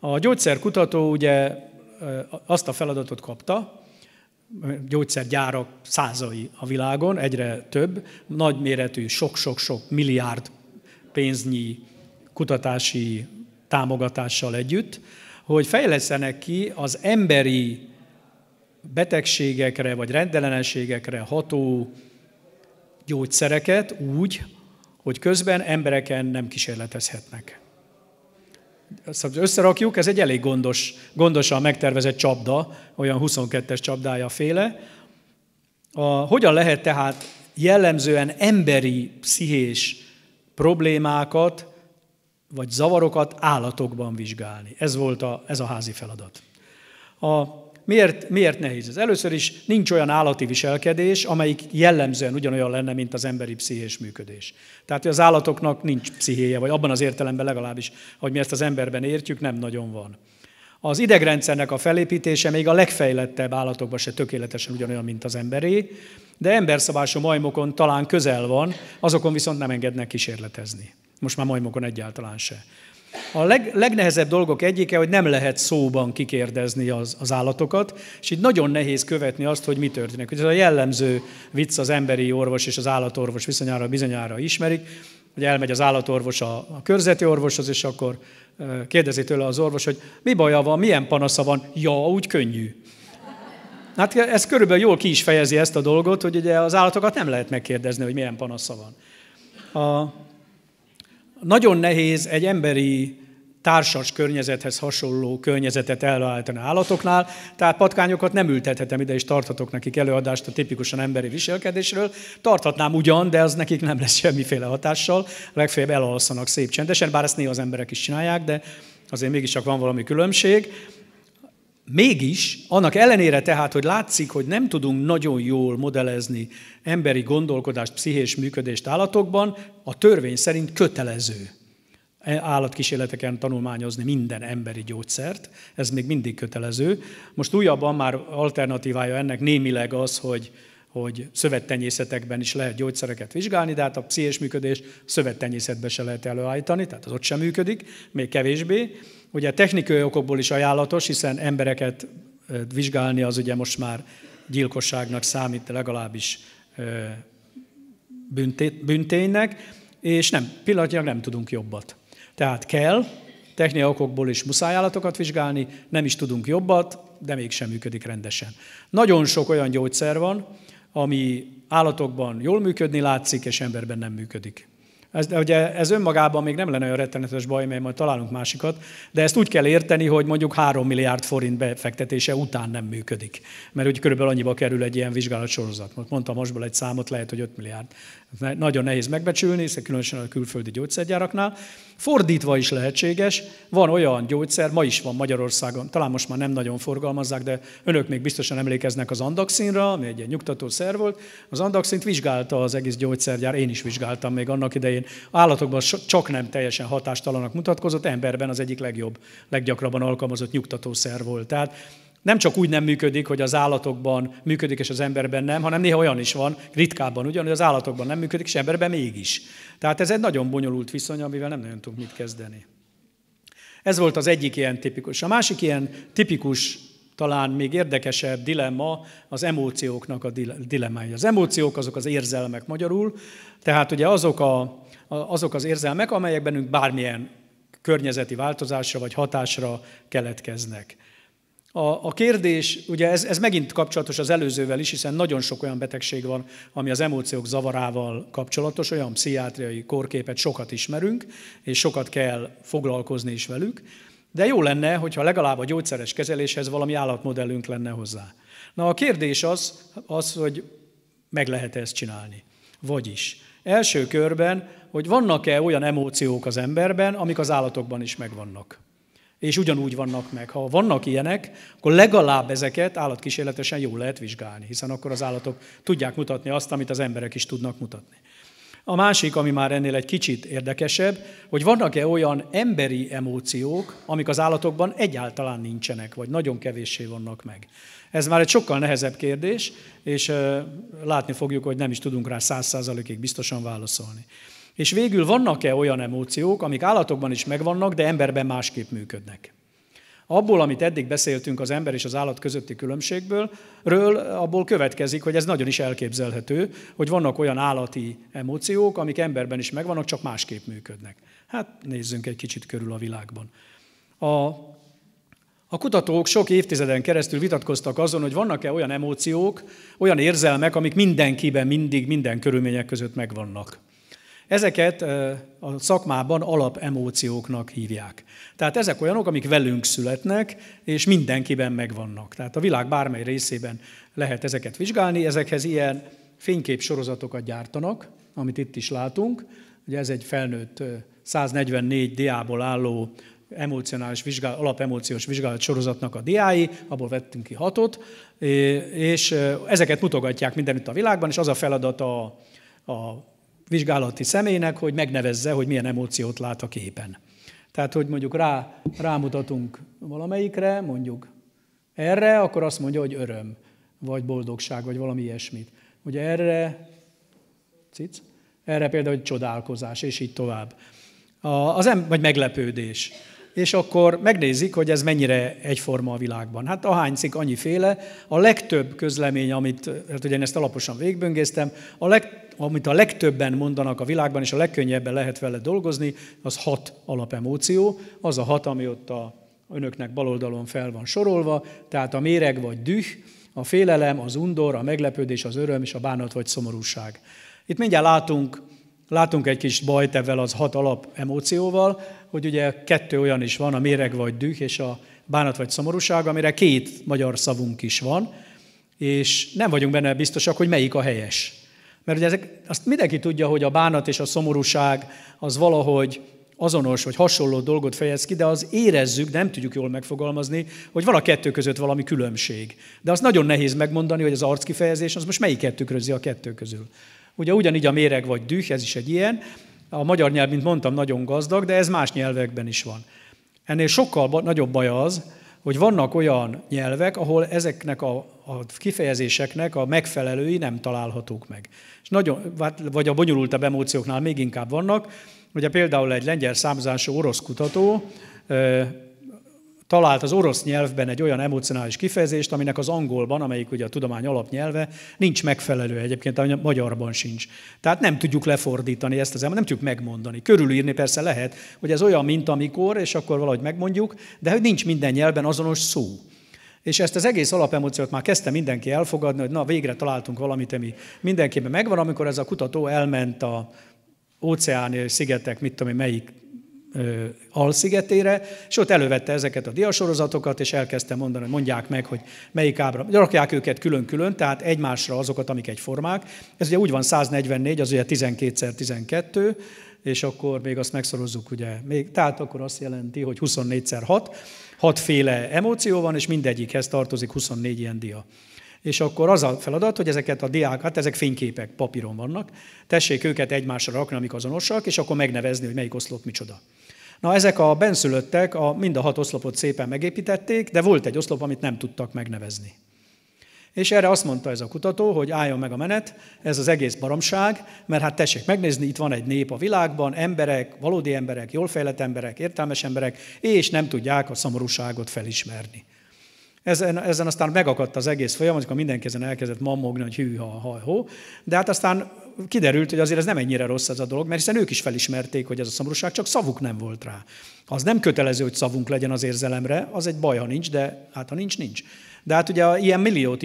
A gyógyszerkutató ugye azt a feladatot kapta, gyógyszergyárak százai a világon, egyre több, nagyméretű, sok-sok-sok milliárd pénznyi kutatási támogatással együtt, hogy fejlesztenek ki az emberi betegségekre vagy rendellenességekre ható gyógyszereket úgy, hogy közben embereken nem kísérletezhetnek. Ezt összerakjuk, ez egy elég gondosan megtervezett csapda, olyan 22-es csapdája féle. Hogyan lehet tehát jellemzően emberi pszichés problémákat vagy zavarokat állatokban vizsgálni? Ez volt ez a házi feladat. Miért nehéz ez? Először is nincs olyan állati viselkedés, amelyik jellemzően ugyanolyan lenne, mint az emberi pszichés működés. Tehát az állatoknak nincs pszichéje, vagy abban az értelemben legalábbis, hogy mi ezt az emberben értjük, nem nagyon van. Az idegrendszernek a felépítése még a legfejlettebb állatokban se tökéletesen ugyanolyan, mint az emberé, de emberszabású majmokon talán közel van, azokon viszont nem engednek kísérletezni. Most már majmokon egyáltalán se. A legnehezebb dolgok egyike, hogy nem lehet szóban kikérdezni az állatokat, és így nagyon nehéz követni azt, hogy mi történik. Ez a jellemző vicc az emberi orvos és az állatorvos viszonyára bizonyára ismerik, hogy elmegy az állatorvos a körzeti orvoshoz, és akkor kérdezi tőle az orvos, hogy mi baja van, milyen panasza van, ja, úgy könnyű. Hát ez körülbelül jól ki is fejezi ezt a dolgot, hogy ugye az állatokat nem lehet megkérdezni, hogy milyen panasza van. Nagyon nehéz egy emberi társas környezethez hasonló környezetet előállítani állatoknál, tehát patkányokat nem ültethetem ide, és tarthatok nekik előadást a tipikusan emberi viselkedésről. Tarthatnám ugyan, de az nekik nem lesz semmiféle hatással, legfeljebb elalszanak szép csendesen, bár ezt néha az emberek is csinálják, de azért mégiscsak van valami különbség. Mégis, annak ellenére tehát, hogy látszik, hogy nem tudunk nagyon jól modellezni emberi gondolkodást, pszichés működést állatokban, a törvény szerint kötelező állatkísérleteken tanulmányozni minden emberi gyógyszert. Ez még mindig kötelező. Most újabban már alternatívája ennek némileg az, hogy szövettenyészetekben is lehet gyógyszereket vizsgálni, de hát a pszichés működést szövettenyészetben se lehet előállítani, tehát az ott sem működik, még kevésbé. Ugye technikai okokból is ajánlatos, hiszen embereket vizsgálni az ugye most már gyilkosságnak számít, legalábbis bűnténynek, és nem, pillanatnyilag nem tudunk jobbat. Tehát kell, technikai okokból is muszáj állatokat vizsgálni, nem is tudunk jobbat, de mégsem működik rendesen. Nagyon sok olyan gyógyszer van, ami állatokban jól működni látszik, és emberben nem működik. Ugye ez önmagában még nem lenne olyan rettenetes baj, mert majd találunk másikat, de ezt úgy kell érteni, hogy mondjuk 3 milliárd forint befektetése után nem működik. Mert úgy körülbelül annyiba kerül egy ilyen vizsgálatsorozat. Most mondtam mostból egy számot, lehet, hogy 5 milliárd. Nagyon nehéz megbecsülni, hiszen különösen a külföldi gyógyszergyáraknál. Fordítva is lehetséges, van olyan gyógyszer, ma is van Magyarországon, talán most már nem nagyon forgalmazzák, de önök még biztosan emlékeznek az andaxinra, ami egy nyugtató szer volt. Az andaxint vizsgálta az egész gyógyszergyár, én is vizsgáltam még annak idején. Állatokban csak nem teljesen hatástalanak mutatkozott, emberben az egyik legjobb, leggyakrabban alkalmazott nyugtató szer volt. Tehát nem csak úgy nem működik, hogy az állatokban működik, és az emberben nem, hanem néha olyan is van, ritkábban ugyan, hogy az állatokban nem működik, és emberben mégis. Tehát ez egy nagyon bonyolult viszony, amivel nem nagyon tudunk mit kezdeni. Ez volt az egyik ilyen tipikus. A másik ilyen tipikus, talán még érdekesebb dilemma az emócióknak a dilemmája. Az emóciók azok az érzelmek magyarul, tehát ugye azok az érzelmek, amelyek bennünk bármilyen környezeti változásra vagy hatásra keletkeznek. A kérdés, ugye ez megint kapcsolatos az előzővel is, hiszen nagyon sok olyan betegség van, ami az emóciók zavarával kapcsolatos, olyan pszichiátriai kórképet sokat ismerünk, és sokat kell foglalkozni is velük, de jó lenne, hogyha legalább a gyógyszeres kezeléshez valami állatmodellünk lenne hozzá. Na a kérdés az hogy meg lehet-e ezt csinálni. Vagyis első körben, hogy vannak-e olyan emóciók az emberben, amik az állatokban is megvannak. És ugyanúgy vannak meg. Ha vannak ilyenek, akkor legalább ezeket állatkísérletesen jól lehet vizsgálni, hiszen akkor az állatok tudják mutatni azt, amit az emberek is tudnak mutatni. A másik, ami már ennél egy kicsit érdekesebb, hogy vannak-e olyan emberi emóciók, amik az állatokban egyáltalán nincsenek, vagy nagyon kevéssé vannak meg. Ez már egy sokkal nehezebb kérdés, és látni fogjuk, hogy nem is tudunk rá 100%-ig biztosan válaszolni. És végül vannak-e olyan emóciók, amik állatokban is megvannak, de emberben másképp működnek? Abból, amit eddig beszéltünk az ember és az állat közötti különbségről, abból következik, hogy ez nagyon is elképzelhető, hogy vannak olyan állati emóciók, amik emberben is megvannak, csak másképp működnek. Hát nézzünk egy kicsit körül a világban. A kutatók sok évtizeden keresztül vitatkoztak azon, hogy vannak-e olyan emóciók, olyan érzelmek, amik mindenkiben mindig, minden körülmények között megvannak. Ezeket a szakmában alapemócióknak hívják. Tehát ezek olyanok, amik velünk születnek, és mindenkiben megvannak. Tehát a világ bármely részében lehet ezeket vizsgálni, ezekhez ilyen fényképsorozatokat gyártanak, amit itt is látunk. Ugye ez egy felnőtt 144 diából álló emocionális alapemóciós vizsgálat sorozatnak a diái, abból vettünk ki 6-ot, és ezeket mutogatják mindenütt a világban, és az a feladata a vizsgálati személynek, hogy megnevezze, hogy milyen emóciót lát a képen. Tehát, hogy mondjuk rámutatunk valamelyikre, mondjuk erre, akkor azt mondja, hogy öröm, vagy boldogság, vagy valami ilyesmit. Ugye erre például, hogy csodálkozás, és így tovább. Vagy meglepődés. És akkor megnézik, hogy ez mennyire egyforma a világban. Hát ahány cikk, annyiféle. A legtöbb közlemény, amit, hát ugye én ezt alaposan végigböngésztem, amit a legtöbben mondanak a világban, és a legkönnyebben lehet vele dolgozni, az 6 alapemóció. Az a 6, ami ott önöknek bal oldalon fel van sorolva, tehát a méreg vagy düh, a félelem, az undor, a meglepődés, az öröm és a bánat vagy szomorúság. Itt mindjárt látunk egy kis bajt ezzel az 6 alapemócióval, hogy ugye 2 olyan is van, a méreg vagy düh és a bánat vagy szomorúság, amire 2 magyar szavunk is van, és nem vagyunk benne biztosak, hogy melyik a helyes. Mert ugye azt mindenki tudja, hogy a bánat és a szomorúság az valahogy azonos vagy hasonló dolgot fejez ki, de az érezzük, nem tudjuk jól megfogalmazni, hogy van a 2 között valami különbség. De azt nagyon nehéz megmondani, hogy az arckifejezés az most melyiket tükrözi a 2 közül. Ugye ugyanígy a méreg vagy düh, ez is egy ilyen. A magyar nyelv, mint mondtam, nagyon gazdag, de ez más nyelvekben is van. Ennél sokkal nagyobb baj az, hogy vannak olyan nyelvek, ahol ezeknek a kifejezéseknek a megfelelői nem találhatók meg. És vagy a bonyolultabb emócióknál még inkább vannak. Ugye például egy lengyel származású orosz kutató talált az orosz nyelvben egy olyan emocionális kifejezést, aminek az angolban, amelyik ugye a tudomány alapnyelve, nincs megfelelő, egyébként a magyarban sincs. Tehát nem tudjuk lefordítani ezt az emot, nem tudjuk megmondani. Körülírni persze lehet, hogy ez olyan, mint amikor, és akkor valahogy megmondjuk, de hogy nincs minden nyelven azonos szó. És ezt az egész alapemóciót már kezdte mindenki elfogadni, hogy na, végre találtunk valamit, ami mindenkiben megvan, amikor ez a kutató elment a óceáni szigetek, mit tudom én, melyik alszigetére, és ott elővette ezeket a diasorozatokat, és elkezdte mondani, hogy mondják meg, hogy melyik ábra, rakják őket külön-külön, tehát egymásra azokat, amik egyformák. Ez ugye úgy van 144, az ugye 12×12, és akkor még azt megszorozzuk, ugye, még, tehát akkor azt jelenti, hogy 24×6, 6 féle emóció van, és mindegyikhez tartozik 24 ilyen dia. És akkor az a feladat, hogy ezeket a diákat, hát ezek fényképek, papíron vannak, tessék őket egymásra rakni, amik azonosak, és akkor megnevezni, hogy melyik oszlop micsoda. Na, ezek a benszülöttek mind a 6 oszlopot szépen megépítették, de volt egy oszlop, amit nem tudtak megnevezni. És erre azt mondta ez a kutató, hogy álljon meg a menet, ez az egész baromság, mert hát tessék megnézni, itt van egy nép a világban, emberek, valódi emberek, jól fejlett emberek, értelmes emberek, és nem tudják a szomorúságot felismerni. Ezen aztán megakadt az egész folyamat, amikor mindenki ezen elkezdett mammogni, hogy hűha, hajhó, de hát aztán kiderült, hogy azért ez nem ennyire rossz ez a dolog, mert hiszen ők is felismerték, hogy ez a szomorúság, csak szavuk nem volt rá. Az nem kötelező, hogy szavunk legyen az érzelemre, az egy baj, ha nincs, de hát ha nincs, nincs. De hát ugye milliót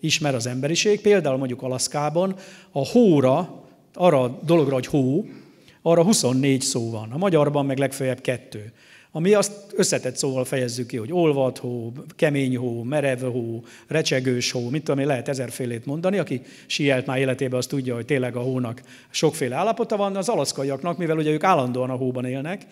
ismer az emberiség, például mondjuk Alaszkában a hóra, arra a dologra, hogy hó, arra 24 szó van, a magyarban meg legfeljebb 2. Ami azt összetett szóval fejezzük ki, hogy olvad hó, kemény hó, merev hó, recsegős hó, mit tudom én, lehet ezerfélét mondani. Aki síelt már életében, azt tudja, hogy tényleg a hónak sokféle állapota van, az alaszkaiaknak, mivel ugye ők állandóan a hóban élnek,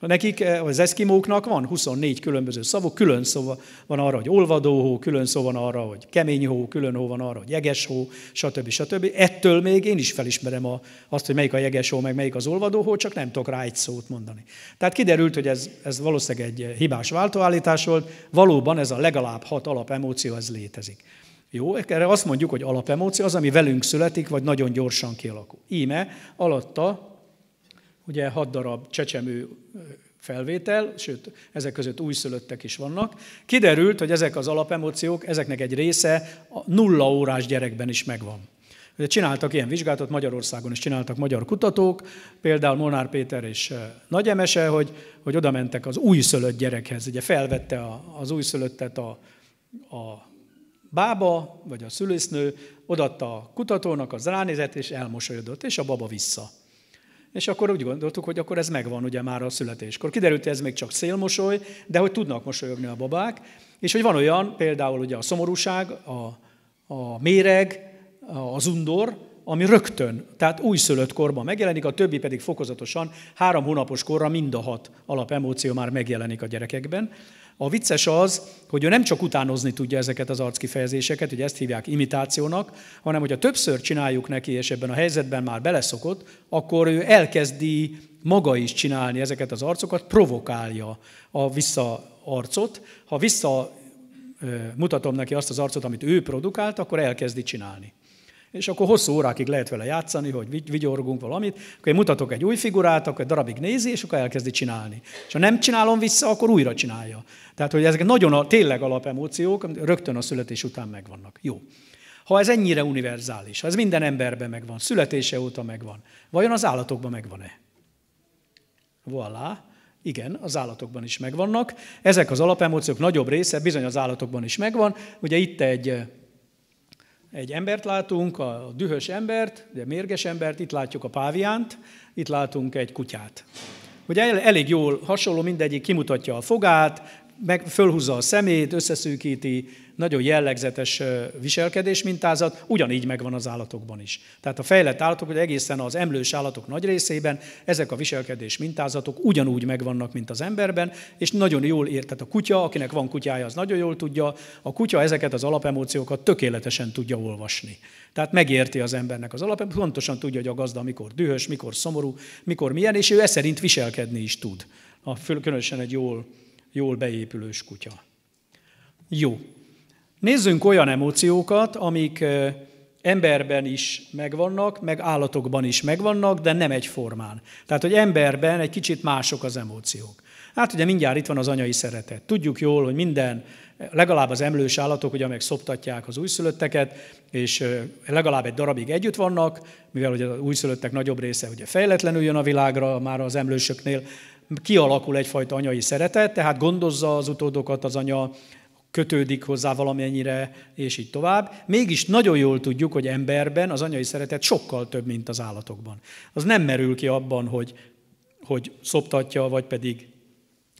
nekik, az eszkimóknak van 24 különböző szavuk, külön szó van arra, hogy olvadó hó, külön szó van arra, hogy kemény hó, külön hó van arra, hogy jeges hó, stb. Stb. Ettől még én is felismerem azt, hogy melyik a jeges hó, meg melyik az olvadó hó, csak nem tudok rá egy szót mondani. Tehát kiderült, hogy ez valószínűleg egy hibás váltóállítás volt, valóban ez a legalább 6 alapemóció, ez létezik. Jó, erre azt mondjuk, hogy alapemóció az, ami velünk születik, vagy nagyon gyorsan kialakul. Íme alatta ugye 6 darab csecsemő felvétel, sőt, ezek között újszülöttek is vannak. Kiderült, hogy ezek az alapemóciók, ezeknek egy része a 0 órás gyerekben is megvan. Csináltak ilyen vizsgálatot, Magyarországon is csináltak magyar kutatók, például Molnár Péter és Nagy Emese, hogy oda mentek az újszülött gyerekhez. Ugye felvette az újszülöttet a bába, vagy a szülésznő, odatta a kutatónak, az ránézett, és elmosolyodott, és a baba vissza. És akkor úgy gondoltuk, hogy akkor ez megvan ugye már a születéskor. Kiderült, hogy ez még csak szélmosoly, de hogy tudnak mosolyogni a babák, és hogy van olyan, például ugye a szomorúság, a méreg, az undor, ami rögtön, tehát újszülött korban megjelenik, a többi pedig fokozatosan 3 hónapos korra mind a 6 alapemóció már megjelenik a gyerekekben. A vicces az, hogy ő nem csak utánozni tudja ezeket az arckifejezéseket, ugye ezt hívják imitációnak, hanem hogyha többször csináljuk neki, és ebben a helyzetben már beleszokott, akkor ő elkezdi maga is csinálni ezeket az arcokat, provokálja a visszaarcot. Ha visszamutatom neki azt az arcot, amit ő produkált, akkor elkezdi csinálni. És akkor hosszú órákig lehet vele játszani, hogy vigyorgunk valamit, akkor mutatok egy új figurát, akkor egy darabig nézi, és akkor elkezdi csinálni. És ha nem csinálom vissza, akkor újra csinálja. Tehát, hogy ezek nagyon tényleg alapemóciók, rögtön a születés után megvannak. Jó. Ha ez ennyire univerzális, ha ez minden emberben megvan, születése óta megvan, vajon az állatokban megvan-e? Voilà. Igen, az állatokban is megvannak. Ezek az alapemóciók nagyobb része bizony az állatokban is megvan. Ugye itt egy embert látunk, a dühös embert, a mérges embert, itt látjuk a páviánt, itt látunk egy kutyát. Ugye elég jól hasonló, mindegyik kimutatja a fogát, fölhúzza a szemét, összeszűkíti, nagyon jellegzetes viselkedés mintázat, ugyanígy megvan az állatokban is. Tehát a fejlett állatok, ugye egészen az emlős állatok nagy részében ezek a viselkedés mintázatok ugyanúgy megvannak, mint az emberben, és nagyon jól értett a kutya, akinek van kutyája, az nagyon jól tudja, a kutya ezeket az alapemóciókat tökéletesen tudja olvasni. Tehát megérti az embernek az alapemóciókat, pontosan tudja, hogy a gazda mikor dühös, mikor szomorú, mikor milyen, és ő eszerint viselkedni is tud. Különösen egy jól beépülős kutya. Jó. Nézzünk olyan emóciókat, amik emberben is megvannak, meg állatokban is megvannak, de nem egyformán. Tehát, hogy emberben egy kicsit mások az emóciók. Hát ugye mindjárt itt van az anyai szeretet. Tudjuk jól, hogy legalább az emlős állatok, ugye, amelyek szoptatják az újszülötteket, és legalább egy darabig együtt vannak, mivel ugye az újszülöttek nagyobb része ugye fejletlenül jön a világra már az emlősöknél, kialakul egyfajta anyai szeretet, tehát gondozza az utódokat az anya, kötődik hozzá valamennyire, és így tovább. Mégis nagyon jól tudjuk, hogy emberben az anyai szeretet sokkal több, mint az állatokban. Az nem merül ki abban, hogy szoptatja, vagy pedig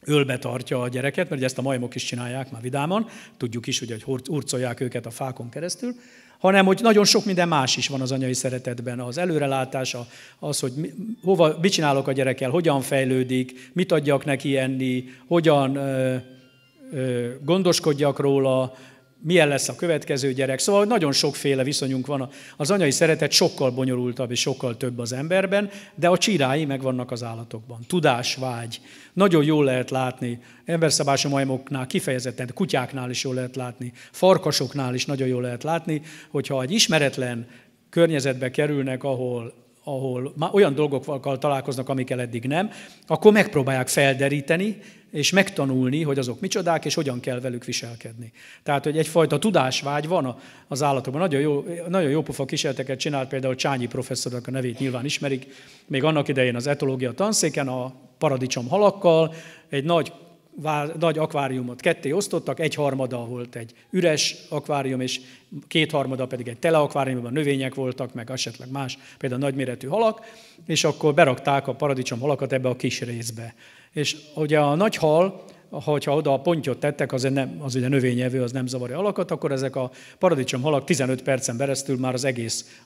ölbe tartja a gyereket, mert ezt a majmok is csinálják már vidáman, tudjuk is, hogy hurcolják őket a fákon keresztül, hanem hogy nagyon sok minden más is van az anyai szeretetben. Az előrelátása, az, hogy mit csinálok a gyerekkel, hogyan fejlődik, mit adjak neki enni, hogyan gondoskodjak róla, milyen lesz a következő gyerek. Szóval nagyon sokféle viszonyunk van. Az anyai szeretet sokkal bonyolultabb és sokkal több az emberben, de a csirái megvannak az állatokban. Tudásvágy. Nagyon jól lehet látni. Emberszabású majmoknál kifejezetten, kutyáknál is jól lehet látni. Farkasoknál is nagyon jól lehet látni, hogyha egy ismeretlen környezetbe kerülnek, ahol olyan dolgokkal találkoznak, amikkel eddig nem, akkor megpróbálják felderíteni, és megtanulni, hogy azok micsodák, és hogyan kell velük viselkedni. Tehát, hogy egyfajta tudásvágy van az állatokban. Nagyon jó pofa kísérleteket csinált például Csányi professzornak, a nevét nyilván ismerik, még annak idején az etológia tanszéken a paradicsom halakkal, egy nagy akváriumot ketté osztottak, egyharmada volt egy üres akvárium, és kétharmada pedig egy tele akváriumban növények voltak, meg esetleg más, például nagyméretű halak, és akkor berakták a paradicsom halakat ebbe a kis részbe. És ugye a nagy hal, hogyha oda a pontyot tettek, az ugye növényevő, az nem zavarja a halakat, akkor ezek a paradicsom halak 15 percen keresztül már az egész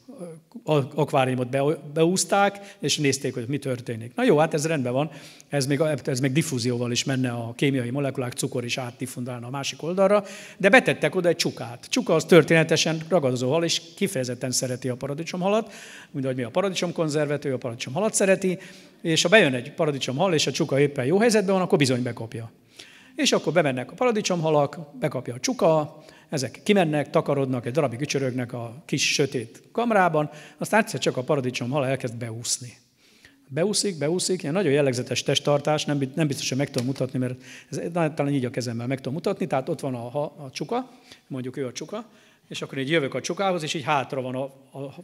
akváriumot beúzták, és nézték, hogy mi történik. Na jó, hát ez rendben van, ez még diffúzióval is menne, a kémiai molekulák, cukor is átdiffundálna a másik oldalra, de betettek oda egy csukát. Csuka az történetesen ragadozó hal, és kifejezetten szereti a paradicsomhalat, mint ahogy mi a paradicsomkonzervet, ő a paradicsomhalat szereti, és ha bejön egy paradicsomhal, és a csuka éppen jó helyzetben van, akkor bizony bekapja. És akkor bemennek a paradicsomhalak, bekapja a csuka, ezek kimennek, takarodnak, egy darabig ücsörögnek a kis sötét kamrában, aztán egyszer csak a paradicsomhal elkezd beúszni. Beúszik, ilyen nagyon jellegzetes testtartás, nem biztos, hogy meg tudom mutatni, mert ez, talán így a kezemmel meg tudom mutatni, tehát ott van a csuka, mondjuk ő a csuka, és akkor így jövök a csukához, és így hátra van a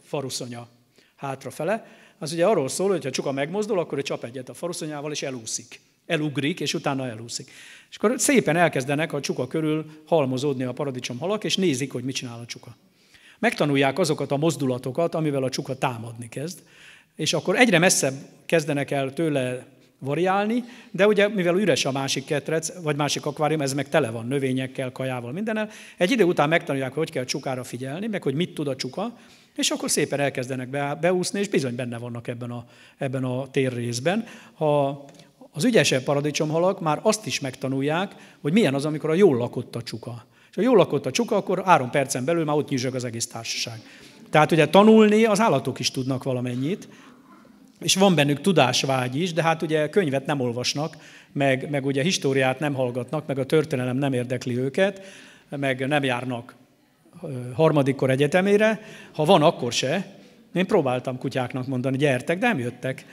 faruszonya, hátrafele. Az ugye arról szól, hogy ha a csuka megmozdul, akkor ő csap egyet a faruszonyával, és elúszik. Elugrik, és utána elúszik. És akkor szépen elkezdenek a csuka körül halmozódni a paradicsomhalak, és nézik, hogy mit csinál a csuka. Megtanulják azokat a mozdulatokat, amivel a csuka támadni kezd, és akkor egyre messzebb kezdenek el tőle variálni, de ugye mivel üres a másik ketrec, vagy másik akvárium, ez meg tele van növényekkel, kajával, mindennel, egy idő után megtanulják, hogy kell csukára figyelni, meg hogy mit tud a csuka, és akkor szépen elkezdenek beúszni, és bizony benne vannak ebben a térrészben. Ha az ügyesebb paradicsomhalak már azt is megtanulják, hogy milyen az, amikor a jól lakott a csuka. És ha jól lakott a csuka, akkor 3 percen belül már ott nyüzsög az egész társaság. Tehát ugye tanulni az állatok is tudnak valamennyit, és van bennük tudásvágy is, de hát ugye könyvet nem olvasnak, meg ugye históriát nem hallgatnak, meg a történelem nem érdekli őket, meg nem járnak harmadikkor egyetemére. Ha van, akkor se. Én próbáltam kutyáknak mondani, gyertek, de nem jöttek.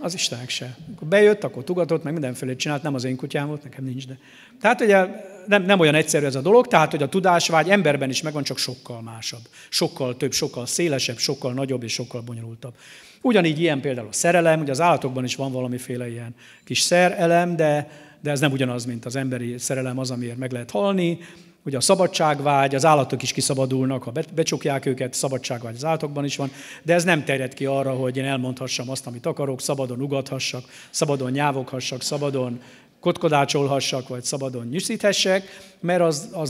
Az Istenek se. Akkor bejött, akkor tugatott, meg mindenfélét csinált, nem az én kutyám volt, nekem nincs, de... Tehát ugye nem olyan egyszerű ez a dolog, tehát hogy a tudásvágy emberben is megvan, csak sokkal másabb. Sokkal több, sokkal szélesebb, sokkal nagyobb és sokkal bonyolultabb. Ugyanígy ilyen például a szerelem, ugye az állatokban is van valamiféle ilyen kis szerelem, de ez nem ugyanaz, mint az emberi szerelem, az, amiért meg lehet halni. Ugye a szabadságvágy, az állatok is kiszabadulnak, ha becsukják őket, szabadságvágy az állatokban is van, de ez nem terjed ki arra, hogy én elmondhassam azt, amit akarok, szabadon ugathassak, szabadon nyávoghassak, szabadon kotkodácsolhassak, vagy szabadon nyűszíthessek, mert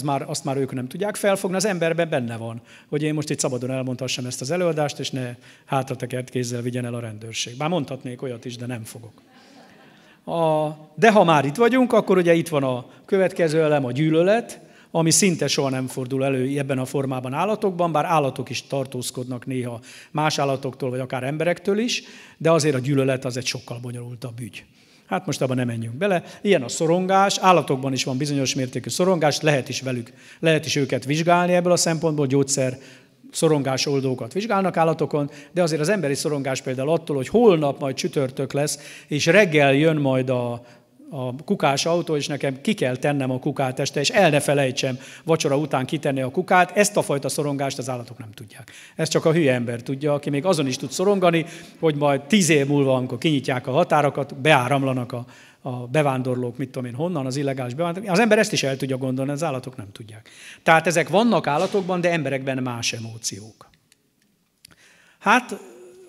azt már ők nem tudják felfogni, az emberben benne van, hogy én most itt szabadon elmondhassam ezt az előadást, és ne hátratekert kézzel vigyen el a rendőrség. Bár mondhatnék olyat is, de nem fogok. De ha már itt vagyunk, akkor ugye itt van a következő elem, a gyűlölet, ami szinte soha nem fordul elő ebben a formában állatokban, bár állatok is tartózkodnak néha más állatoktól, vagy akár emberektől is, de azért a gyűlölet az egy sokkal bonyolultabb ügy. Hát most abban nem menjünk bele. Ilyen a szorongás, állatokban is van bizonyos mértékű szorongás, lehet is őket vizsgálni ebből a szempontból, gyógyszer szorongás oldókat vizsgálnak állatokon, de azért az emberi szorongás például attól, hogy holnap majd csütörtök lesz, és reggel jön majd a kukás autó, és nekem ki kell tennem a kukát este, és el ne felejtsem vacsora után kitenni a kukát, ezt a fajta szorongást az állatok nem tudják. Ezt csak a hülye ember tudja, aki még azon is tud szorongani, hogy majd 10 év múlva, amikor kinyitják a határokat, beáramlanak a a bevándorlók, mit tudom én, honnan, az illegális bevándorlók. Az ember ezt is el tudja gondolni, az állatok nem tudják. Tehát ezek vannak állatokban, de emberekben más emóciók. Hát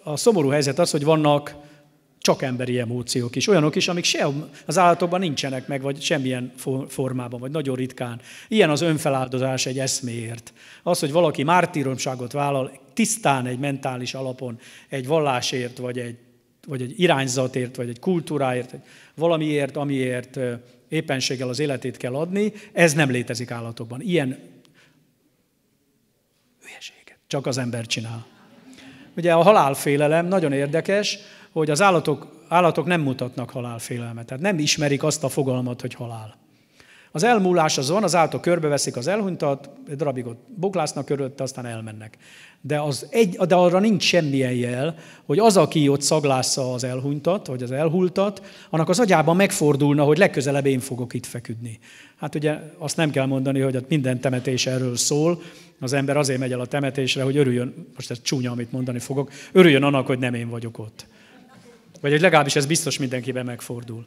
a szomorú helyzet az, hogy vannak csak emberi emóciók is, olyanok is, amik se az állatokban nincsenek meg, vagy semmilyen formában, vagy nagyon ritkán. Ilyen az önfeláldozás egy eszméért. Az, hogy valaki mártíromságot vállal tisztán egy mentális alapon, egy vallásért, vagy egy irányzatért, vagy egy kultúráért, vagy valamiért, amiért éppenséggel az életét kell adni, ez nem létezik állatokban. Ilyen hülyeséget csak az ember csinál. Ugye a halálfélelem nagyon érdekes, hogy az állatok nem mutatnak halálfélelmet, tehát nem ismerik azt a fogalmat, hogy halál. Az elmúlás az van, az állatok körbeveszik az elhunytat, egy darabig ott boklásznak körülötte, aztán elmennek. De arra nincs semmilyen jel, hogy az, aki ott szaglásza az elhunytat, vagy az elhultat, annak az agyában megfordulna, hogy legközelebb én fogok itt feküdni. Hát ugye azt nem kell mondani, hogy ott minden temetés erről szól, az ember azért megy el a temetésre, hogy örüljön, most ez csúnya, amit mondani fogok, örüljön annak, hogy nem én vagyok ott. Vagy hogy legalábbis ez biztos mindenkiben megfordul.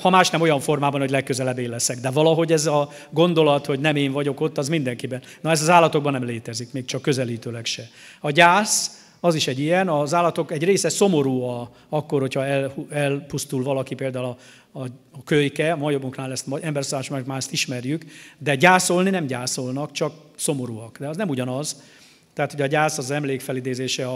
Ha más nem olyan formában, hogy legközelebb én leszek. De valahogy ez a gondolat, hogy nem én vagyok ott, az mindenkiben. Na ez az állatokban nem létezik, még csak közelítőleg se. A gyász, az is egy ilyen, az állatok egy része szomorú akkor, hogyha elpusztul valaki, például a kölyke, ma jobbunknál ezt emberszállásban már ezt ismerjük, de gyászolni nem gyászolnak, csak szomorúak. De az nem ugyanaz. Tehát ugye a gyász az emlékfelidézése,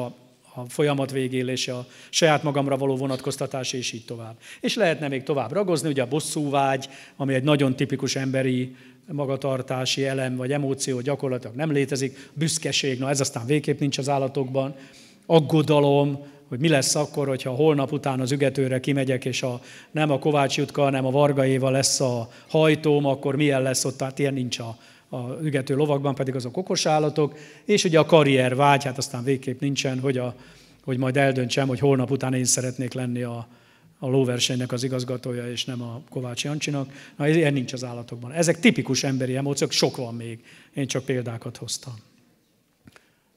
a folyamat végélése, a saját magamra való vonatkoztatás, és így tovább. És lehetne még tovább ragozni, ugye a bosszúvágy, ami egy nagyon tipikus emberi magatartási elem, vagy emóció gyakorlatilag nem létezik, büszkeség, na ez aztán végképp nincs az állatokban, aggodalom, hogy mi lesz akkor, hogyha holnap után az ügetőre kimegyek, és nem a Kovács Jutka, hanem a Varga Éva lesz a hajtóm, akkor milyen lesz ott, tehát ilyen nincs a ügető lovakban, pedig azok okos állatok, és ugye a karriervágy, hát aztán végképp nincsen, hogy majd eldöntsem, hogy holnap után én szeretnék lenni a lóversenynek az igazgatója, és nem a Kovács Jancsinak. Na, ilyen nincs az állatokban. Ezek tipikus emberi emóciók, sok van még. Én csak példákat hoztam.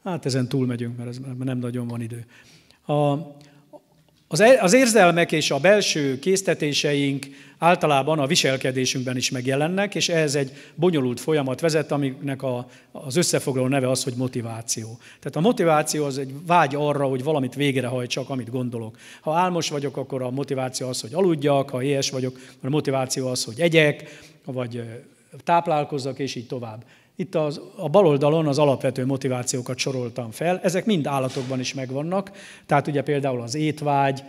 Hát ezen túlmegyünk, mert nem nagyon van idő. Az érzelmek és a belső késztetéseink általában a viselkedésünkben is megjelennek, és ehhez egy bonyolult folyamat vezet, aminek az összefoglaló neve az, hogy motiváció. Tehát a motiváció az egy vágy arra, hogy valamit végrehajtsak, amit gondolok. Ha álmos vagyok, akkor a motiváció az, hogy aludjak, ha éhes vagyok, a motiváció az, hogy egyek, vagy táplálkozzak, és így tovább. Itt a bal oldalon az alapvető motivációkat soroltam fel, ezek mind állatokban is megvannak, tehát ugye például az étvágy,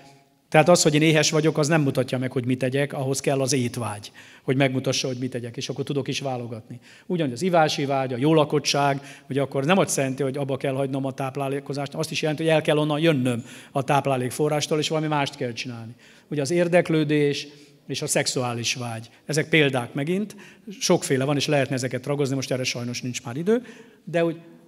tehát az, hogy én éhes vagyok, az nem mutatja meg, hogy mit tegyek, ahhoz kell az étvágy, hogy megmutassa, hogy mit tegyek, és akkor tudok is válogatni. Ugyanúgy az ivási vágy, a jólakottság, hogy akkor nem azt jelenti, hogy abba kell hagynom a táplálékozást, azt is jelenti, hogy el kell onnan jönnöm a táplálékforrástól, és valami mást kell csinálni. Ugye az érdeklődés és a szexuális vágy. Ezek példák megint, sokféle van, és lehetne ezeket ragozni, most erre sajnos nincs már idő,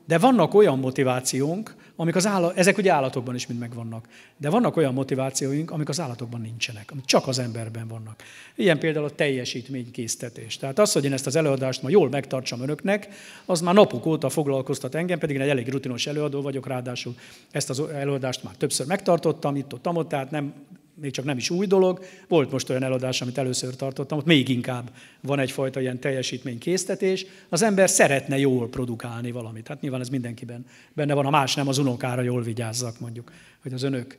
de vannak olyan motivációnk, amik ezek ugye állatokban is mind megvannak, de vannak olyan motivációink, amik az állatokban nincsenek, amik csak az emberben vannak. Ilyen például a teljesítménykésztetés. Tehát az, hogy én ezt az előadást ma jól megtartsam önöknek, az már napok óta foglalkoztat engem, pedig én egy elég rutinos előadó vagyok, ráadásul ezt az előadást már többször megtartottam, itt-ott, tehát nem... még csak nem is új dolog, volt most olyan előadás, amit először tartottam, ott még inkább van egyfajta ilyen teljesítménykésztetés, az ember szeretne jól produkálni valamit, hát nyilván ez mindenkiben benne van, ha más nem, az unokára jól vigyázzak mondjuk, hogy az önök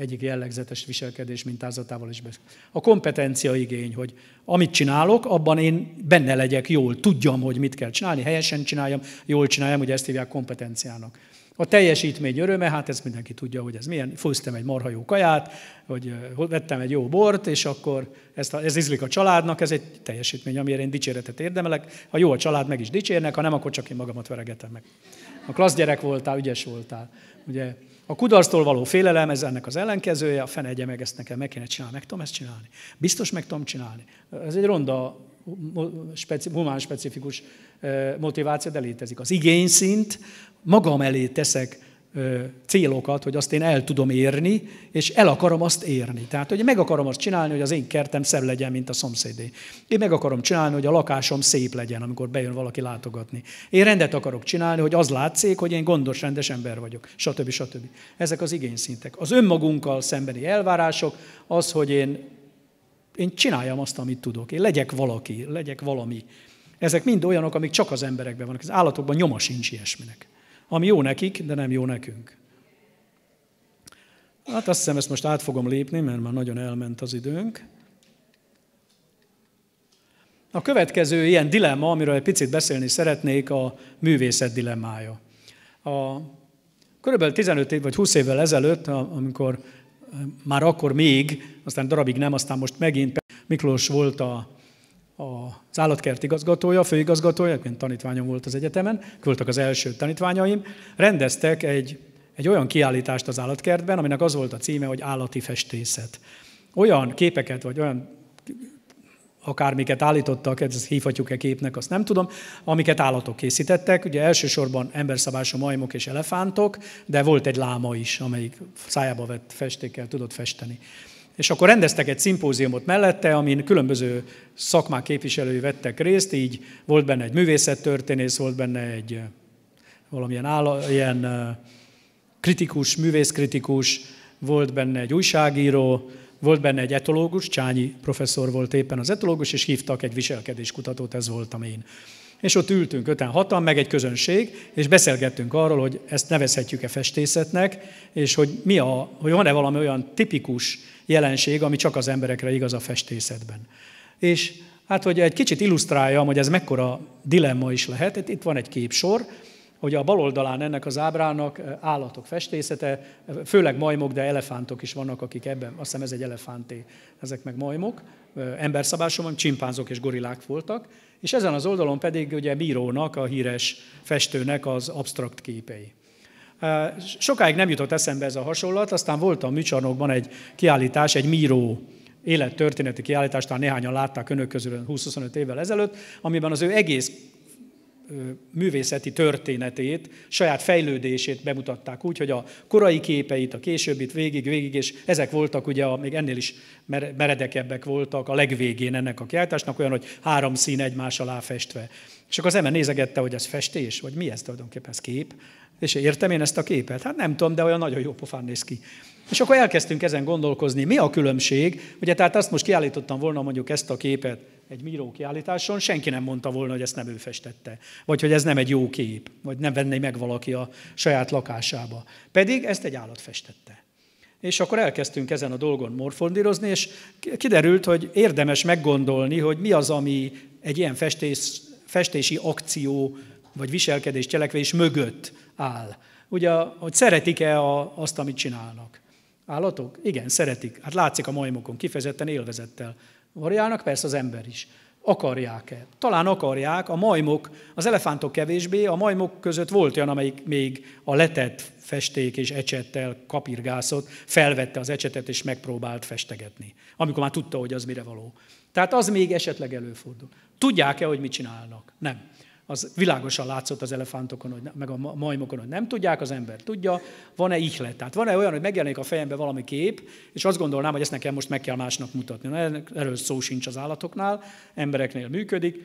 egyik jellegzetes viselkedés mintázatával is beszél. A kompetencia igény, hogy amit csinálok, abban én benne legyek jól, tudjam, hogy mit kell csinálni, helyesen csináljam, jól csináljam, ugye ezt hívják kompetenciának. A teljesítmény öröme, hát ezt mindenki tudja, hogy ez milyen. Főztem egy marha jó kaját, vagy vettem egy jó bort, és akkor ez ízlik a családnak, ez egy teljesítmény, amiért én dicséretet érdemelek. Ha jó a család, meg is dicsérnek, ha nem, akkor csak én magamat veregetem meg. Ha klassz gyerek voltál, ügyes voltál. Ugye, a kudarctól való félelem, ez ennek az ellenkezője, a fene egye meg, ezt nekem meg kéne csinálni, meg tudom ezt csinálni. Biztos meg tudom csinálni. Ez egy ronda, humán specifikus motiváció, de létezik. Az igényszint, magam elé teszek célokat, hogy azt én el tudom érni, és el akarom azt érni. Tehát, hogy meg akarom azt csinálni, hogy az én kertem szebb legyen, mint a szomszédé. Én meg akarom csinálni, hogy a lakásom szép legyen, amikor bejön valaki látogatni. Én rendet akarok csinálni, hogy az látszik, hogy én gondos, rendes ember vagyok, stb. Stb. Ezek az igényszintek. Az önmagunkkal szembeni elvárások, az, hogy én Én csináljam azt, amit tudok. Én legyek valaki, legyek valami. Ezek mind olyanok, amik csak az emberekben vannak. Az állatokban nyoma sincs ilyesminek. Ami jó nekik, de nem jó nekünk. Hát azt hiszem, ezt most át fogom lépni, mert már nagyon elment az időnk. A következő ilyen dilemma, amiről egy picit beszélni szeretnék, a művészet dilemmája. Körülbelül 15 év vagy 20 évvel ezelőtt, amikor már akkor még, aztán darabig nem, aztán most megint Miklós volt az állatkert igazgatója, főigazgatója, mint tanítványom volt az egyetemen, voltak az első tanítványaim, rendeztek egy olyan kiállítást az állatkertben, aminek az volt a címe, hogy állati festészet. Olyan képeket, vagy olyan akármiket állítottak, ezt hívhatjuk-e képnek, azt nem tudom, amiket állatok készítettek. Ugye elsősorban emberszabású majmok és elefántok, de volt egy láma is, amelyik szájába vett festékkel tudott festeni. És akkor rendeztek egy szimpóziumot mellette, amin különböző szakmák képviselői vettek részt, így volt benne egy művészettörténész, volt benne egy valamilyen ilyen kritikus, művészkritikus, volt benne egy újságíró, volt benne egy etológus, Csányi professzor volt éppen az etológus, és hívtak egy viselkedéskutatót, ez voltam én. És ott ültünk 5-6-an, meg egy közönség, és beszélgettünk arról, hogy ezt nevezhetjük-e festészetnek, és hogy, hogy van-e valami olyan tipikus jelenség, ami csak az emberekre igaz a festészetben. És hát, hogy egy kicsit illusztráljam, hogy ez mekkora dilemma is lehet, itt van egy képsor, hogy a bal oldalán ennek az ábrának állatok festészete, főleg majmok, de elefántok is vannak, akik ebben, azt hiszem ez egy elefánté, ezek meg majmok, emberszabású, csimpánzok és gorillák voltak, és ezen az oldalon pedig ugye Mirónak, a híres festőnek az absztrakt képei. Sokáig nem jutott eszembe ez a hasonlat, aztán volt a műcsarnokban egy kiállítás, egy Miró élettörténeti kiállítás, talán néhányan látták önök közül 20-25 évvel ezelőtt, amiben az ő egész művészeti történetét, saját fejlődését bemutatták úgy, hogy a korai képeit, a későbbit végig, és ezek voltak ugye, még ennél is meredekebbek voltak a legvégén ennek a kiállításnak, olyan, hogy 3 szín egymás alá festve. És akkor az ember nézegette, hogy ez festés, vagy mi ez tulajdonképpen, ez kép. És értem én ezt a képet? Hát nem tudom, de olyan nagyon jó pofán néz ki. És akkor elkezdtünk ezen gondolkozni, mi a különbség, ugye tehát azt most kiállítottam volna mondjuk ezt a képet egy Miró kiállításon, senki nem mondta volna, hogy ezt nem ő festette, vagy hogy ez nem egy jó kép, vagy nem venné meg valaki a saját lakásába. Pedig ezt egy állat festette. És akkor elkezdtünk ezen a dolgon morfondírozni, és kiderült, hogy érdemes meggondolni, hogy mi az, ami egy ilyen festési akció, vagy viselkedés, cselekvés mögött áll. Ugye, hogy szeretik-e azt, amit csinálnak? Állatok? Igen, szeretik. Hát látszik a majmokon, kifejezetten élvezettel variálnak, persze az ember is. Akarják-e? Talán akarják, a majmok, az elefántok kevésbé, a majmok között volt olyan, amelyik még a letett festék és ecsettel kapirgászott, felvette az ecsetet és megpróbált festegetni, amikor már tudta, hogy az mire való. Tehát az még esetleg előfordul. Tudják-e, hogy mit csinálnak? Nem. Az világosan látszott az elefántokon, meg a majmokon, hogy nem tudják, az ember tudja, van-e ihlet. Tehát van-e olyan, hogy megjelenik a fejembe valami kép, és azt gondolnám, hogy ezt nekem most meg kell másnak mutatni. Na, erről szó sincs az állatoknál, embereknél működik,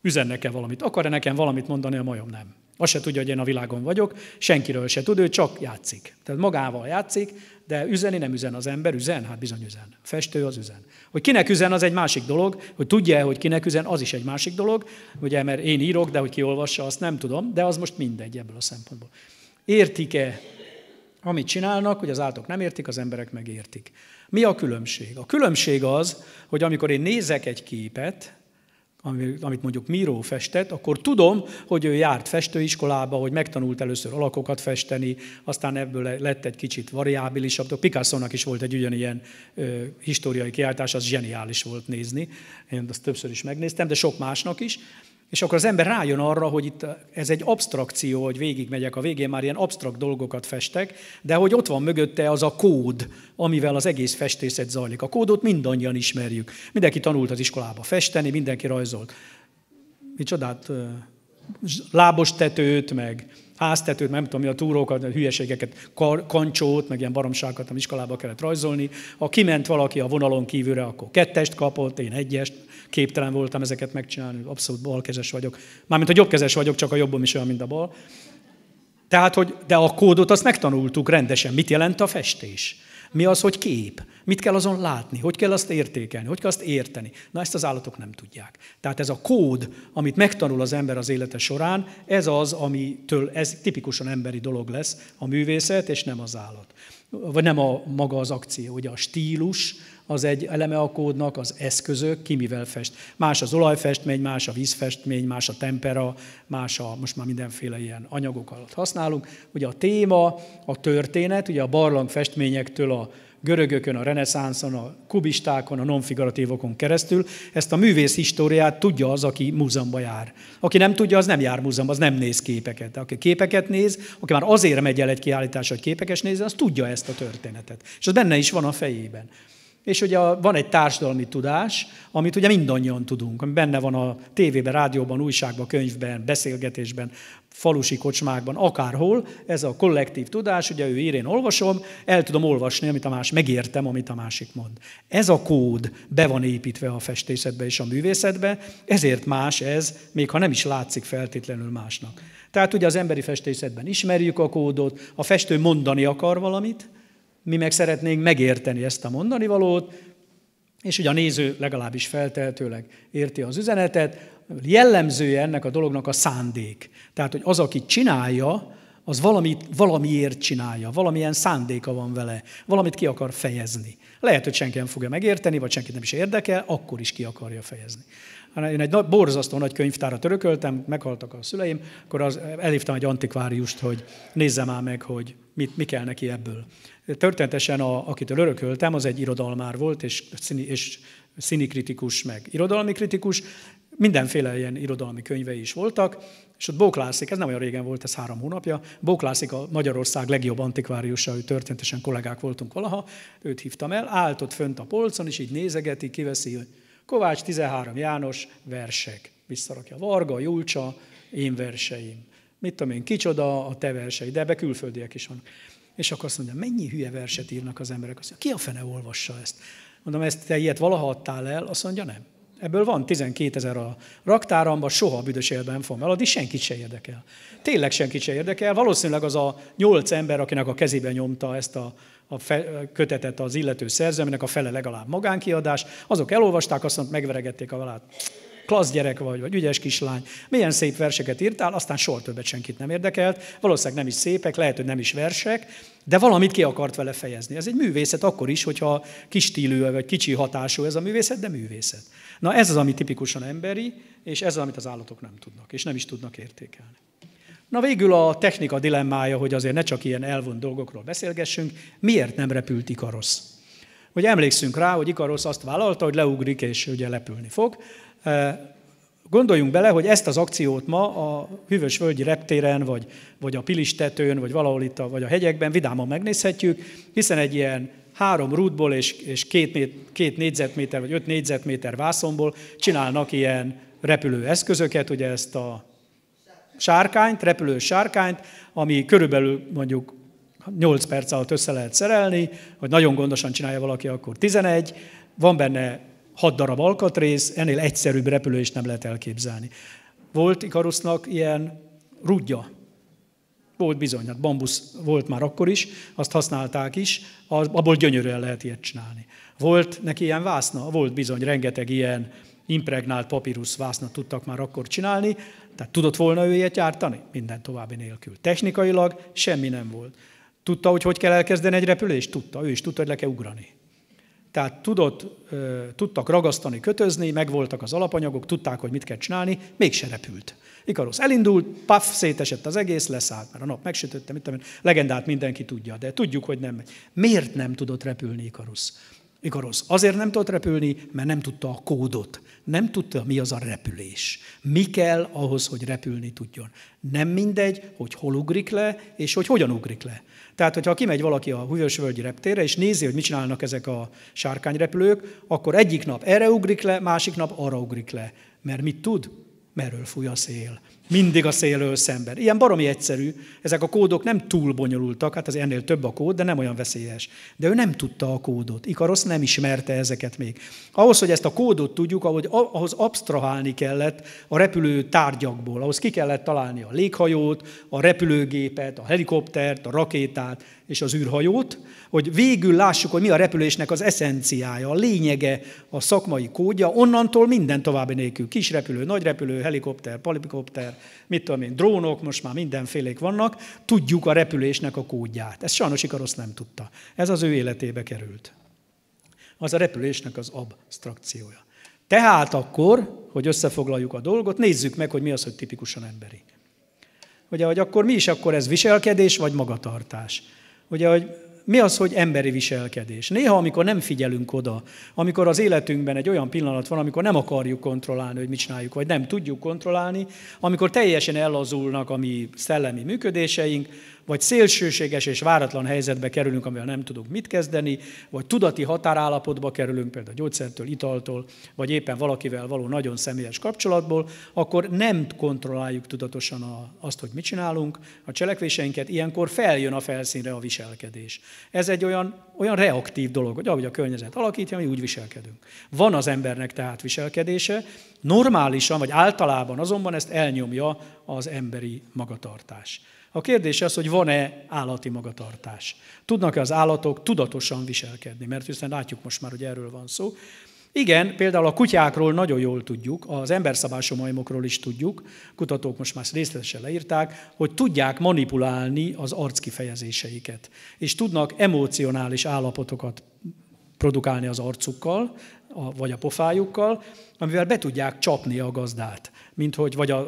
üzennek-e valamit, akar-e nekem valamit mondani, a majom nem. Azt se tudja, hogy én a világon vagyok, senkiről se tud, ő csak játszik. Tehát magával játszik, de üzeni nem üzen az ember, üzen? Hát bizony üzen. A festő az üzen. Hogy kinek üzen, az egy másik dolog, hogy tudja, hogy kinek üzen, az is egy másik dolog, ugye, mert én írok, de hogy ki olvassa, azt nem tudom, de az most mindegy ebből a szempontból. Értik-e, amit csinálnak, hogy az állatok nem értik, az emberek megértik. Mi a különbség? A különbség az, hogy amikor én nézek egy képet, amit mondjuk Miró festett, akkor tudom, hogy ő járt festőiskolába, hogy megtanult először alakokat festeni, aztán ebből lett egy kicsit variábilisabb. Picasso-nak is volt egy ugyanilyen históriai kiállítás, az zseniális volt nézni. Én azt többször is megnéztem, de sok másnak is. És akkor az ember rájön arra, hogy itt ez egy absztrakció, hogy végigmegyek, a végén már ilyen absztrakt dolgokat festek, de hogy ott van mögötte az a kód, amivel az egész festészet zajlik. A kódot mindannyian ismerjük. Mindenki tanult az iskolába festeni, mindenki rajzolt. Micsodát, lábostetőt, meg háztetőt, nem tudom mi a túrókat, hülyeségeket, kancsót, meg ilyen baromságokat, amit iskolába kellett rajzolni. Ha kiment valaki a vonalon kívülre, akkor 2-est kapott, én 1-est. Képtelen voltam ezeket megcsinálni, abszolút balkezes vagyok. Mármint, hogy jobbkezes vagyok, csak a jobbom is olyan, mint a bal. Tehát, hogy, de a kódot azt megtanultuk rendesen, mit jelent a festés. Mi az, hogy kép? Mit kell azon látni? Hogy kell azt értékelni? Hogy kell azt érteni? Na, ezt az állatok nem tudják. Tehát ez a kód, amit megtanul az ember az élete során, ez az, amitől ez tipikusan emberi dolog lesz, a művészet, és nem az állat. Vagy nem a maga az akció, ugye a stílus, az egy eleme a kódnak, az eszközök, ki mivel fest. Más az olajfestmény, más a vízfestmény, más a tempera, más a, most már mindenféle ilyen anyagokat használunk. Ugye a téma, a történet, ugye a barlangfestményektől a görögökön, a reneszánszon, a kubistákon, a nonfiguratívokon keresztül, ezt a művész históriát tudja az, aki múzeumba jár. Aki nem tudja, az nem jár múzeumban, az nem néz képeket. Aki képeket néz, aki már azért megy el egy kiállításra, hogy képekes nézze, az tudja ezt a történetet. És az benne is van a fejében. És ugye van egy társadalmi tudás, amit ugye mindannyian tudunk, ami benne van a tévében, rádióban, újságban, könyvben, beszélgetésben, falusi kocsmákban, akárhol. Ez a kollektív tudás, ugye ő ír, én olvasom, el tudom olvasni, amit a másik, megértem, amit a másik mond. Ez a kód be van építve a festészetbe és a művészetbe, ezért más ez, még ha nem is látszik feltétlenül másnak. Tehát ugye az emberi festészetben ismerjük a kódot, a festő mondani akar valamit, mi meg szeretnénk megérteni ezt a mondani valót, és ugye a néző legalábbis feltehetőleg érti az üzenetet. Jellemzője ennek a dolognak a szándék. Tehát, hogy az, aki csinálja, az valamiért csinálja, valamilyen szándéka van vele, valamit ki akar fejezni. Lehet, hogy senki nem fogja megérteni, vagy senkit nem is érdekel, akkor is ki akarja fejezni. Én egy borzasztó nagy könyvtárat örököltem, meghaltak a szüleim, akkor elhívtam egy antikváriust, hogy nézzem már meg, hogy mi kell neki ebből. Történetesen, akitől örököltem, az egy irodalmár volt, és színikritikus, meg irodalmi kritikus. Mindenféle ilyen irodalmi könyvei is voltak, és ott Bóklászik, ez nem olyan régen volt, ez 3 hónapja, Bóklászik a Magyarország legjobb antikváriusa, ő történetesen kollégák voltunk valaha, őt hívtam el, állt ott fönt a polcon, és így nézegeti, kiveszi, hogy Kovács 13 János versek, visszarakja Varga, Julcsa, én verseim. Mit tudom én, kicsoda a te versei, de ebbe külföldiek is vannak. És akkor azt mondja, mennyi hülye verset írnak az emberek? Azt mondja, ki a fene olvassa ezt? Mondom, ezt te ilyet valaha adtál el? Azt mondja, nem. Ebből van 12 000 a raktáramban, soha a büdös életben nem fogom eladni, senkit se érdekel. Tényleg senkit se érdekel. Valószínűleg az a 8 ember, akinek a kezébe nyomta ezt a kötetet az illető szerző, aminek a fele legalább magánkiadás, azok elolvasták, azt mondták, megveregették a vállát. Klassz gyerek vagy ügyes kislány, milyen szép verseket írtál, aztán soha többet senkit nem érdekelt, valószínűleg nem is szépek, lehet, hogy nem is versek, de valamit ki akart vele fejezni. Ez egy művészet akkor is, hogyha kis stílű vagy kicsi hatású ez a művészet, de művészet. Na ez az, ami tipikusan emberi, és ez az, amit az állatok nem tudnak, és nem is tudnak értékelni. Na végül a technika dilemmája, hogy azért ne csak ilyen elvont dolgokról beszélgessünk, miért nem repült Ikarosz? Ugye emlékszünk rá, hogy Ikarosz azt vállalta, hogy leugrik és ugye repülni fog. Gondoljunk bele, hogy ezt az akciót ma a Hűvösvölgyi Reptéren, vagy a Pilistetőn, vagy valahol itt, vagy a hegyekben vidáman megnézhetjük, hiszen egy ilyen 3 rútból és 2 négyzetméter, vagy 5 négyzetméter vászonból csinálnak ilyen repülő eszközöket, ugye ezt a sárkányt, repülő sárkányt, ami körülbelül mondjuk 8 perc alatt össze lehet szerelni, hogy nagyon gondosan csinálja valaki, akkor 11, van benne 6 darab alkatrész, ennél egyszerűbb repülést nem lehet elképzelni. Volt Ikarosznak ilyen rudja. Volt bizony, hát bambusz volt már akkor is, azt használták is, abból gyönyörűen lehet ilyet csinálni. Volt neki ilyen vászna, volt bizony, rengeteg ilyen impregnált papírusz vásznat tudtak már akkor csinálni, tehát tudott volna ő ilyet gyártani? Minden további nélkül. Technikailag semmi nem volt. Tudta, hogy hogy kell elkezdeni egy repülést? Tudta, ő is tudta, hogy le kell ugrani. Tehát tudtak ragasztani, kötözni, megvoltak az alapanyagok, tudták, hogy mit kell csinálni, mégse repült. Ikarosz elindult, paf, szétesett az egész, leszállt, mert a nap megsütötte, mit tudom én, legendát mindenki tudja, de tudjuk, hogy nem megy. Miért nem tudott repülni Ikarosz? Ikarosz azért nem tudott repülni, mert nem tudta a kódot. Nem tudta, mi az a repülés. Mi kell ahhoz, hogy repülni tudjon. Nem mindegy, hogy hol ugrik le, és hogy hogyan ugrik le. Tehát, hogyha kimegy valaki a Hűvösvölgyi Reptérre, és nézi, hogy mit csinálnak ezek a sárkányrepülők, akkor egyik nap erre ugrik le, másik nap arra ugrik le. Mert mit tud? Merről fúj a szél. Mindig a szélről szemben. Ilyen baromi egyszerű. Ezek a kódok nem túl bonyolultak, hát az ennél több a kód, de nem olyan veszélyes. De ő nem tudta a kódot. Ikarosz nem ismerte ezeket még. Ahhoz, hogy ezt a kódot tudjuk, ahhoz absztrahálni kellett a repülő tárgyakból. Ahhoz ki kellett találni a léghajót, a repülőgépet, a helikoptert, a rakétát és az űrhajót, hogy végül lássuk, hogy mi a repülésnek az eszenciája, a lényege, a szakmai kódja, onnantól minden további nélkül. Kis repülő, nagy repülő, helikopter, palipikopter, mit tudom én, drónok, most már mindenfélék vannak, tudjuk a repülésnek a kódját. Ezt sajnos Ikarosz nem tudta. Ez az ő életébe került. Az a repülésnek az absztrakciója. Tehát akkor, hogy összefoglaljuk a dolgot, nézzük meg, hogy mi az, hogy tipikusan emberi. Ugye, hogy akkor mi is, akkor ez viselkedés vagy magatartás? Ugye, hogy mi az, hogy emberi viselkedés? Néha, amikor nem figyelünk oda, amikor az életünkben egy olyan pillanat van, amikor nem akarjuk kontrollálni, hogy mit csináljuk, vagy nem tudjuk kontrollálni, amikor teljesen ellazulnak a mi szellemi működéseink, vagy szélsőséges és váratlan helyzetbe kerülünk, amivel nem tudunk mit kezdeni, vagy tudati határállapotba kerülünk, például gyógyszertől, italtól, vagy éppen valakivel való nagyon személyes kapcsolatból, akkor nem kontrolláljuk tudatosan azt, hogy mit csinálunk, a cselekvéseinket, ilyenkor feljön a felszínre a viselkedés. Ez egy olyan reaktív dolog, hogy ahogy a környezet alakítja, mi úgy viselkedünk. Van az embernek tehát viselkedése, normálisan, vagy általában azonban ezt elnyomja az emberi magatartás. A kérdés az, hogy van-e állati magatartás. Tudnak-e az állatok tudatosan viselkedni? Mert hiszen látjuk most már, hogy erről van szó. Igen, például a kutyákról nagyon jól tudjuk, az emberszabású majmokról is tudjuk, kutatók most már részletesen leírták, hogy tudják manipulálni az arckifejezéseiket, és tudnak emocionális állapotokat produkálni az arcukkal, vagy a pofájukkal, amivel be tudják csapni a gazdát,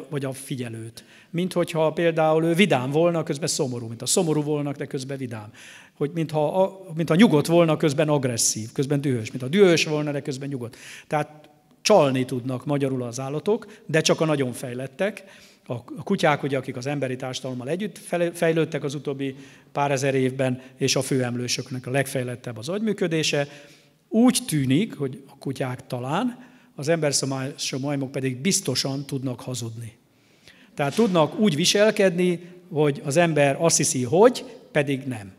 vagy a figyelőt. Mint hogyha például ő vidám volna, közben szomorú, mint a szomorú volna, de közben vidám. Hogy mintha nyugodt volna, közben agresszív, közben dühös, mint a dühös volna, de közben nyugodt. Tehát csalni tudnak magyarul az állatok, de csak a nagyon fejlettek. A kutyák, ugye, akik az emberi társadalommal együtt fejlődtek az utóbbi pár ezer évben, és a főemlősöknek a legfejlettebb az agyműködése. Úgy tűnik, hogy a kutyák talán, az emberszabású majmok pedig biztosan tudnak hazudni. Tehát tudnak úgy viselkedni, hogy az ember azt hiszi, hogy, pedig nem.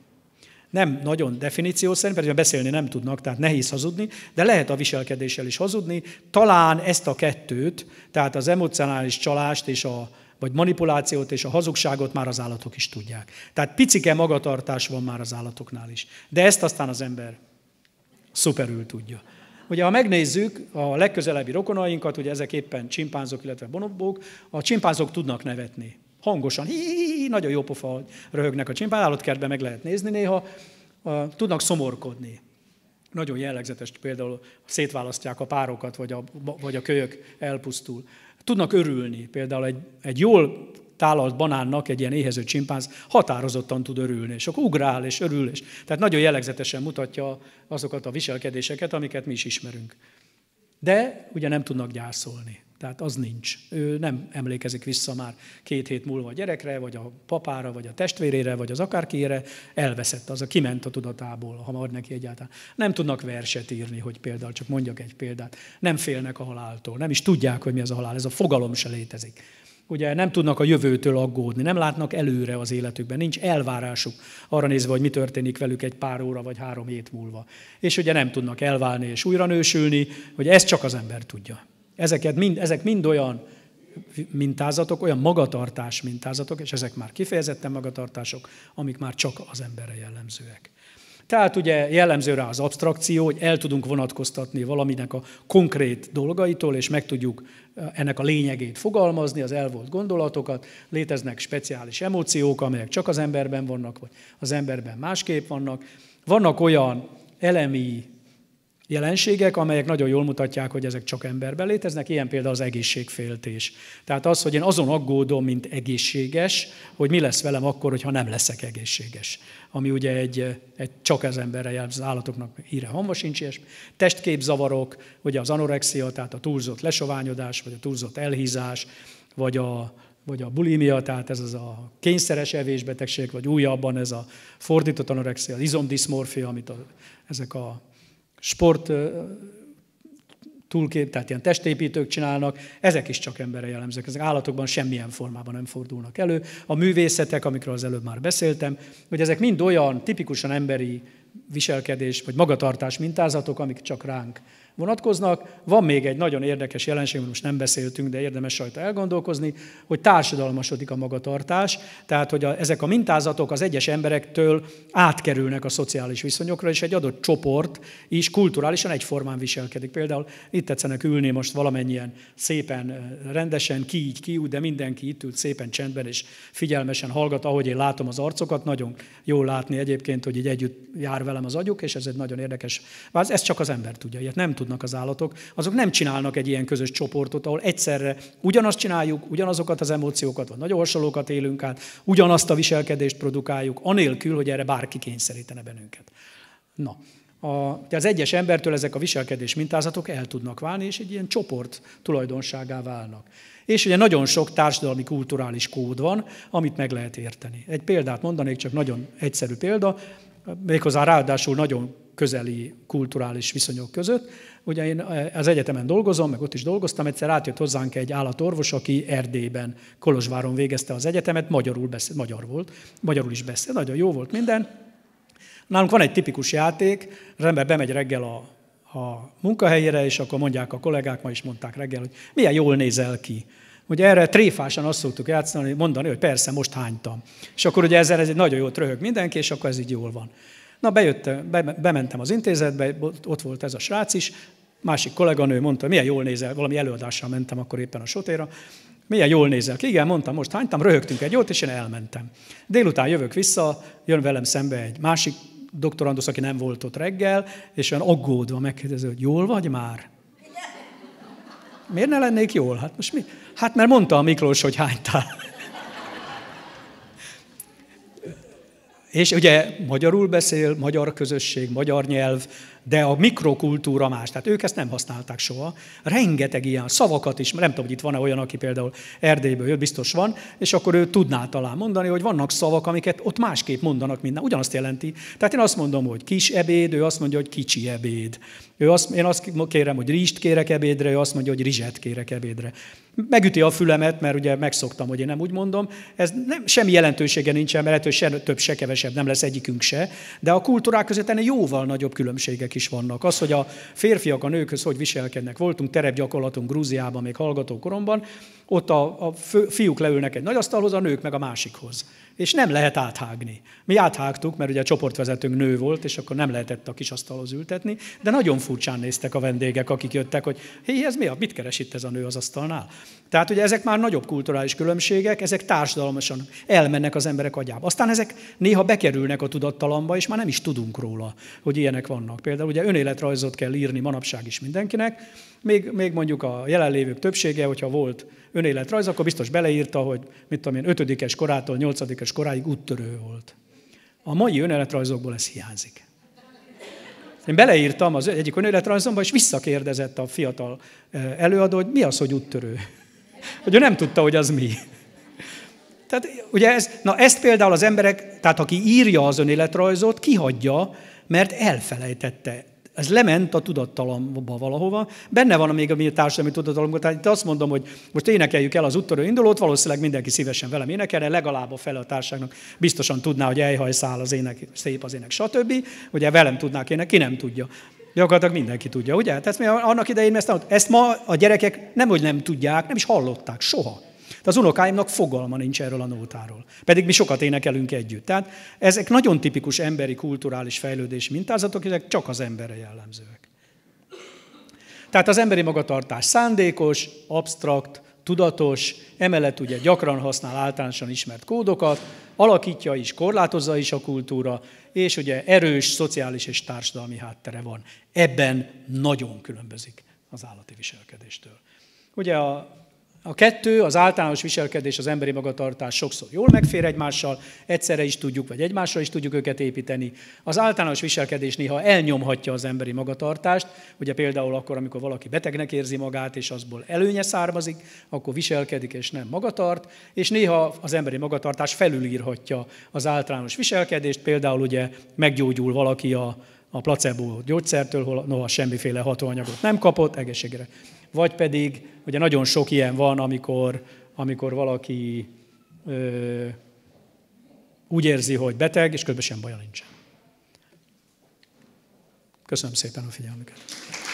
Nem nagyon definíció szerint, pedig beszélni nem tudnak, tehát nehéz hazudni, de lehet a viselkedéssel is hazudni. Talán ezt a kettőt, tehát az emocionális csalást és vagy manipulációt és a hazugságot már az állatok is tudják. Tehát picike magatartás van már az állatoknál is. De ezt aztán az ember szuperül tudja. Ugye, ha megnézzük a legközelebbi rokonainkat, ugye ezek éppen csimpánzok, illetve bonobók, a csimpánzok tudnak nevetni. Hangosan, hi-hi-hi, nagyon jó pofa röhögnek a csimpánzok, állatkertben meg lehet nézni néha, tudnak szomorkodni. Nagyon jellegzetes, például szétválasztják a párokat, vagy a kölyök elpusztul. Tudnak örülni, például egy jól tálalt banánnak egy ilyen éhező csimpánz határozottan tud örülni, és akkor ugrál és örül. Tehát nagyon jellegzetesen mutatja azokat a viselkedéseket, amiket mi is ismerünk. De ugye nem tudnak gyászolni, tehát az nincs. Ő nem emlékezik vissza már 2 hét múlva a gyerekre, vagy a papára, vagy a testvérére, vagy az akárkire, elveszett az, a kiment a tudatából, ha marad neki egyáltalán. Nem tudnak verset írni, hogy például, csak mondjak egy példát. Nem félnek a haláltól, nem is tudják, hogy mi az a halál, ez a fogalom se létezik. Ugye nem tudnak a jövőtől aggódni, nem látnak előre az életükben, nincs elvárásuk arra nézve, hogy mi történik velük egy pár óra vagy 3 hét múlva. És ugye nem tudnak elválni és újra nősülni, hogy ezt csak az ember tudja. Ezek mind olyan mintázatok, olyan magatartás mintázatok, és ezek már kifejezetten magatartások, amik már csak az emberre jellemzőek. Tehát ugye jellemző rá az absztrakció, hogy el tudunk vonatkoztatni valaminek a konkrét dolgaitól, és meg tudjuk ennek a lényegét fogalmazni, az elvolt gondolatokat. Léteznek speciális emóciók, amelyek csak az emberben vannak, vagy az emberben másképp vannak. Vannak olyan elemi jelenségek, amelyek nagyon jól mutatják, hogy ezek csak emberben léteznek, ilyen például az egészségféltés. Tehát az, hogy én azon aggódom, mint egészséges, hogy mi lesz velem akkor, hogyha nem leszek egészséges. Ami ugye egy csak az emberre jellemző, az állatoknak híre hamva sincs ilyesmi. Testképzavarok, ugye az anorexia, tehát a túlzott lesoványodás, vagy a túlzott elhízás, vagy a bulimia, tehát ez az a kényszeres evésbetegség, vagy újabban ez a fordított anorexia, az izomdiszmorfia, amit ezek a sport tehát ilyen testépítők csinálnak, ezek is csak emberre jellemzők, ezek állatokban semmilyen formában nem fordulnak elő. A művészetek, amikről az előbb már beszéltem, hogy ezek mind olyan tipikusan emberi viselkedés vagy magatartás mintázatok, amik csak ránk vonatkoznak. Van még egy nagyon érdekes jelenség, most nem beszéltünk, de érdemes rajta elgondolkozni, hogy társadalmasodik a magatartás, tehát hogy ezek a mintázatok az egyes emberektől átkerülnek a szociális viszonyokra, és egy adott csoport is kulturálisan egyformán viselkedik. Például itt tetszenek ülni most valamennyien szépen, rendesen, ki így, ki úgy, de mindenki itt ült szépen csendben, és figyelmesen hallgat, ahogy én látom az arcokat, nagyon jól látni egyébként, hogy így együtt jár velem az agyuk, és ez egy nagyon érdekes válasz. Ez csak az ember tudja, ilyet nem tudnak az állatok, azok nem csinálnak egy ilyen közös csoportot, ahol egyszerre ugyanazt csináljuk, ugyanazokat az emóciókat, vagy nagyon hasonlókat élünk át, ugyanazt a viselkedést produkáljuk, anélkül, hogy erre bárki kényszerítene bennünket. Na, az egyes embertől ezek a viselkedés mintázatok el tudnak válni, és egy ilyen csoport tulajdonságá válnak. És ugye nagyon sok társadalmi kulturális kód van, amit meg lehet érteni. Egy példát mondanék, csak nagyon egyszerű példa, méghozzá ráadásul nagyon közeli kulturális viszonyok között. Ugye én az egyetemen dolgozom, meg ott is dolgoztam, egyszer átjött hozzánk egy állatorvos, aki Erdélyben, Kolozsváron végezte az egyetemet, magyar is beszél, nagyon jó volt minden. Nálunk van egy tipikus játék, az ember bemegy reggel a munkahelyére, és akkor mondják a kollégák, ma is mondták reggel, hogy milyen jól nézel ki. Ugye erre tréfásan azt szoktuk játszani, mondani, hogy persze, most hánytam. És akkor ugye ezzel ez egy nagyon jót röhög mindenki, és akkor ez így jól van. Na, bementem az intézetbe, ott volt ez a srác is, másik kolléganő mondta, milyen jól nézel, valami előadással mentem akkor éppen a Sotéra, milyen jól nézel ki, igen, mondtam, most hánytam, röhögtünk egy jót, és én elmentem. Délután jövök vissza, jön velem szembe egy másik doktorandusz, aki nem volt ott reggel, és olyan aggódva megkérdezi, hogy jól vagy már? Miért ne lennék jól? Hát most mi? Hát mert mondta a Miklós, hogy hánytál. És ugye magyarul beszél, magyar közösség, magyar nyelv, de a mikrokultúra más, tehát ők ezt nem használták soha. Rengeteg ilyen szavakat is, nem tudom, hogy itt van-e olyan, aki például Erdélyből jött, biztos van, és akkor ő tudná talán mondani, hogy vannak szavak, amiket ott másképp mondanak, mint ugyanazt jelenti. Tehát én azt mondom, hogy kis ebéd, ő azt mondja, hogy kicsi ebéd. Én azt kérem, hogy rizst kérek ebédre, ő azt mondja, hogy rizset kérek ebédre. Megüti a fülemet, mert ugye megszoktam, hogy én nem úgy mondom. Ez nem, semmi jelentősége nincsen, mert lehet, se több, se kevesebb nem lesz egyikünk se, de a kultúrák között ennél jóval nagyobb különbségek is vannak. Az, hogy a férfiak a nőkhöz hogy viselkednek, voltunk terepgyakorlaton Grúziában még hallgatókoromban, ott a fiúk leülnek egy nagy asztalhoz, a nők meg a másikhoz. És nem lehet áthágni. Mi áthágtuk, mert ugye a csoportvezetőnk nő volt, és akkor nem lehetett a kis asztalhoz ültetni, de nagyon furcsán néztek a vendégek, akik jöttek, hogy hé, ez mi? Mit keres itt ez a nő az asztalnál? Tehát ugye ezek már nagyobb kulturális különbségek, ezek társadalmasan elmennek az emberek agyába. Aztán ezek néha bekerülnek a tudattalanba, és már nem is tudunk róla, hogy ilyenek vannak. Például ugye önéletrajzot kell írni manapság is mindenkinek, még mondjuk a jelenlévők többsége, hogyha volt önéletrajz, akkor biztos beleírta, hogy mit tudom én, 5-es korától 8-es koráig úttörő volt. A mai önéletrajzokból ez hiányzik. Én beleírtam az egyik önéletrajzomba, és visszakérdezett a fiatal előadó, hogy mi az, hogy úttörő. Hogy ő nem tudta, hogy az mi. Tehát ugye ezt például az emberek, tehát aki írja az önéletrajzot, kihagyja, mert elfelejtette. Ez lement a tudattalanba valahova. Benne van még a mi társadalmi tudattalanba. Tehát itt azt mondom, hogy most énekeljük el az úttörő indulót, valószínűleg mindenki szívesen velem énekelne, legalább a fele a társágnak biztosan tudná, hogy elhajszál az ének, szép az ének, stb. Ugye velem tudnák énekelni, ki nem tudja. Gyakorlatilag mindenki tudja, ugye? Tehát annak idején ezt ma a gyerekek nemhogy nem tudják, nem is hallották soha. De az unokáimnak fogalma nincs erről a nótáról. Pedig mi sokat énekelünk együtt. Tehát ezek nagyon tipikus emberi kulturális fejlődési mintázatok, ezek csak az emberre jellemzőek. Tehát az emberi magatartás szándékos, absztrakt, tudatos, emellett ugye gyakran használ általánosan ismert kódokat, alakítja is, korlátozza is a kultúra, és ugye erős szociális és társadalmi háttere van. Ebben nagyon különbözik az állati viselkedéstől. Ugye a kettő, az általános viselkedés, az emberi magatartás sokszor jól megfér egymással, egyszerre is tudjuk, vagy egymásra is tudjuk őket építeni. Az általános viselkedés néha elnyomhatja az emberi magatartást, ugye például akkor, amikor valaki betegnek érzi magát, és azból előnye származik, akkor viselkedik, és nem magatart, és néha az emberi magatartás felülírhatja az általános viselkedést, például ugye meggyógyul valaki a a placebo gyógyszertől, noha semmiféle hatóanyagot nem kapott, egészségre. Vagy pedig, ugye nagyon sok ilyen van, amikor valaki úgy érzi, hogy beteg, és közben sem baja nincsen. Köszönöm szépen a figyelmüket.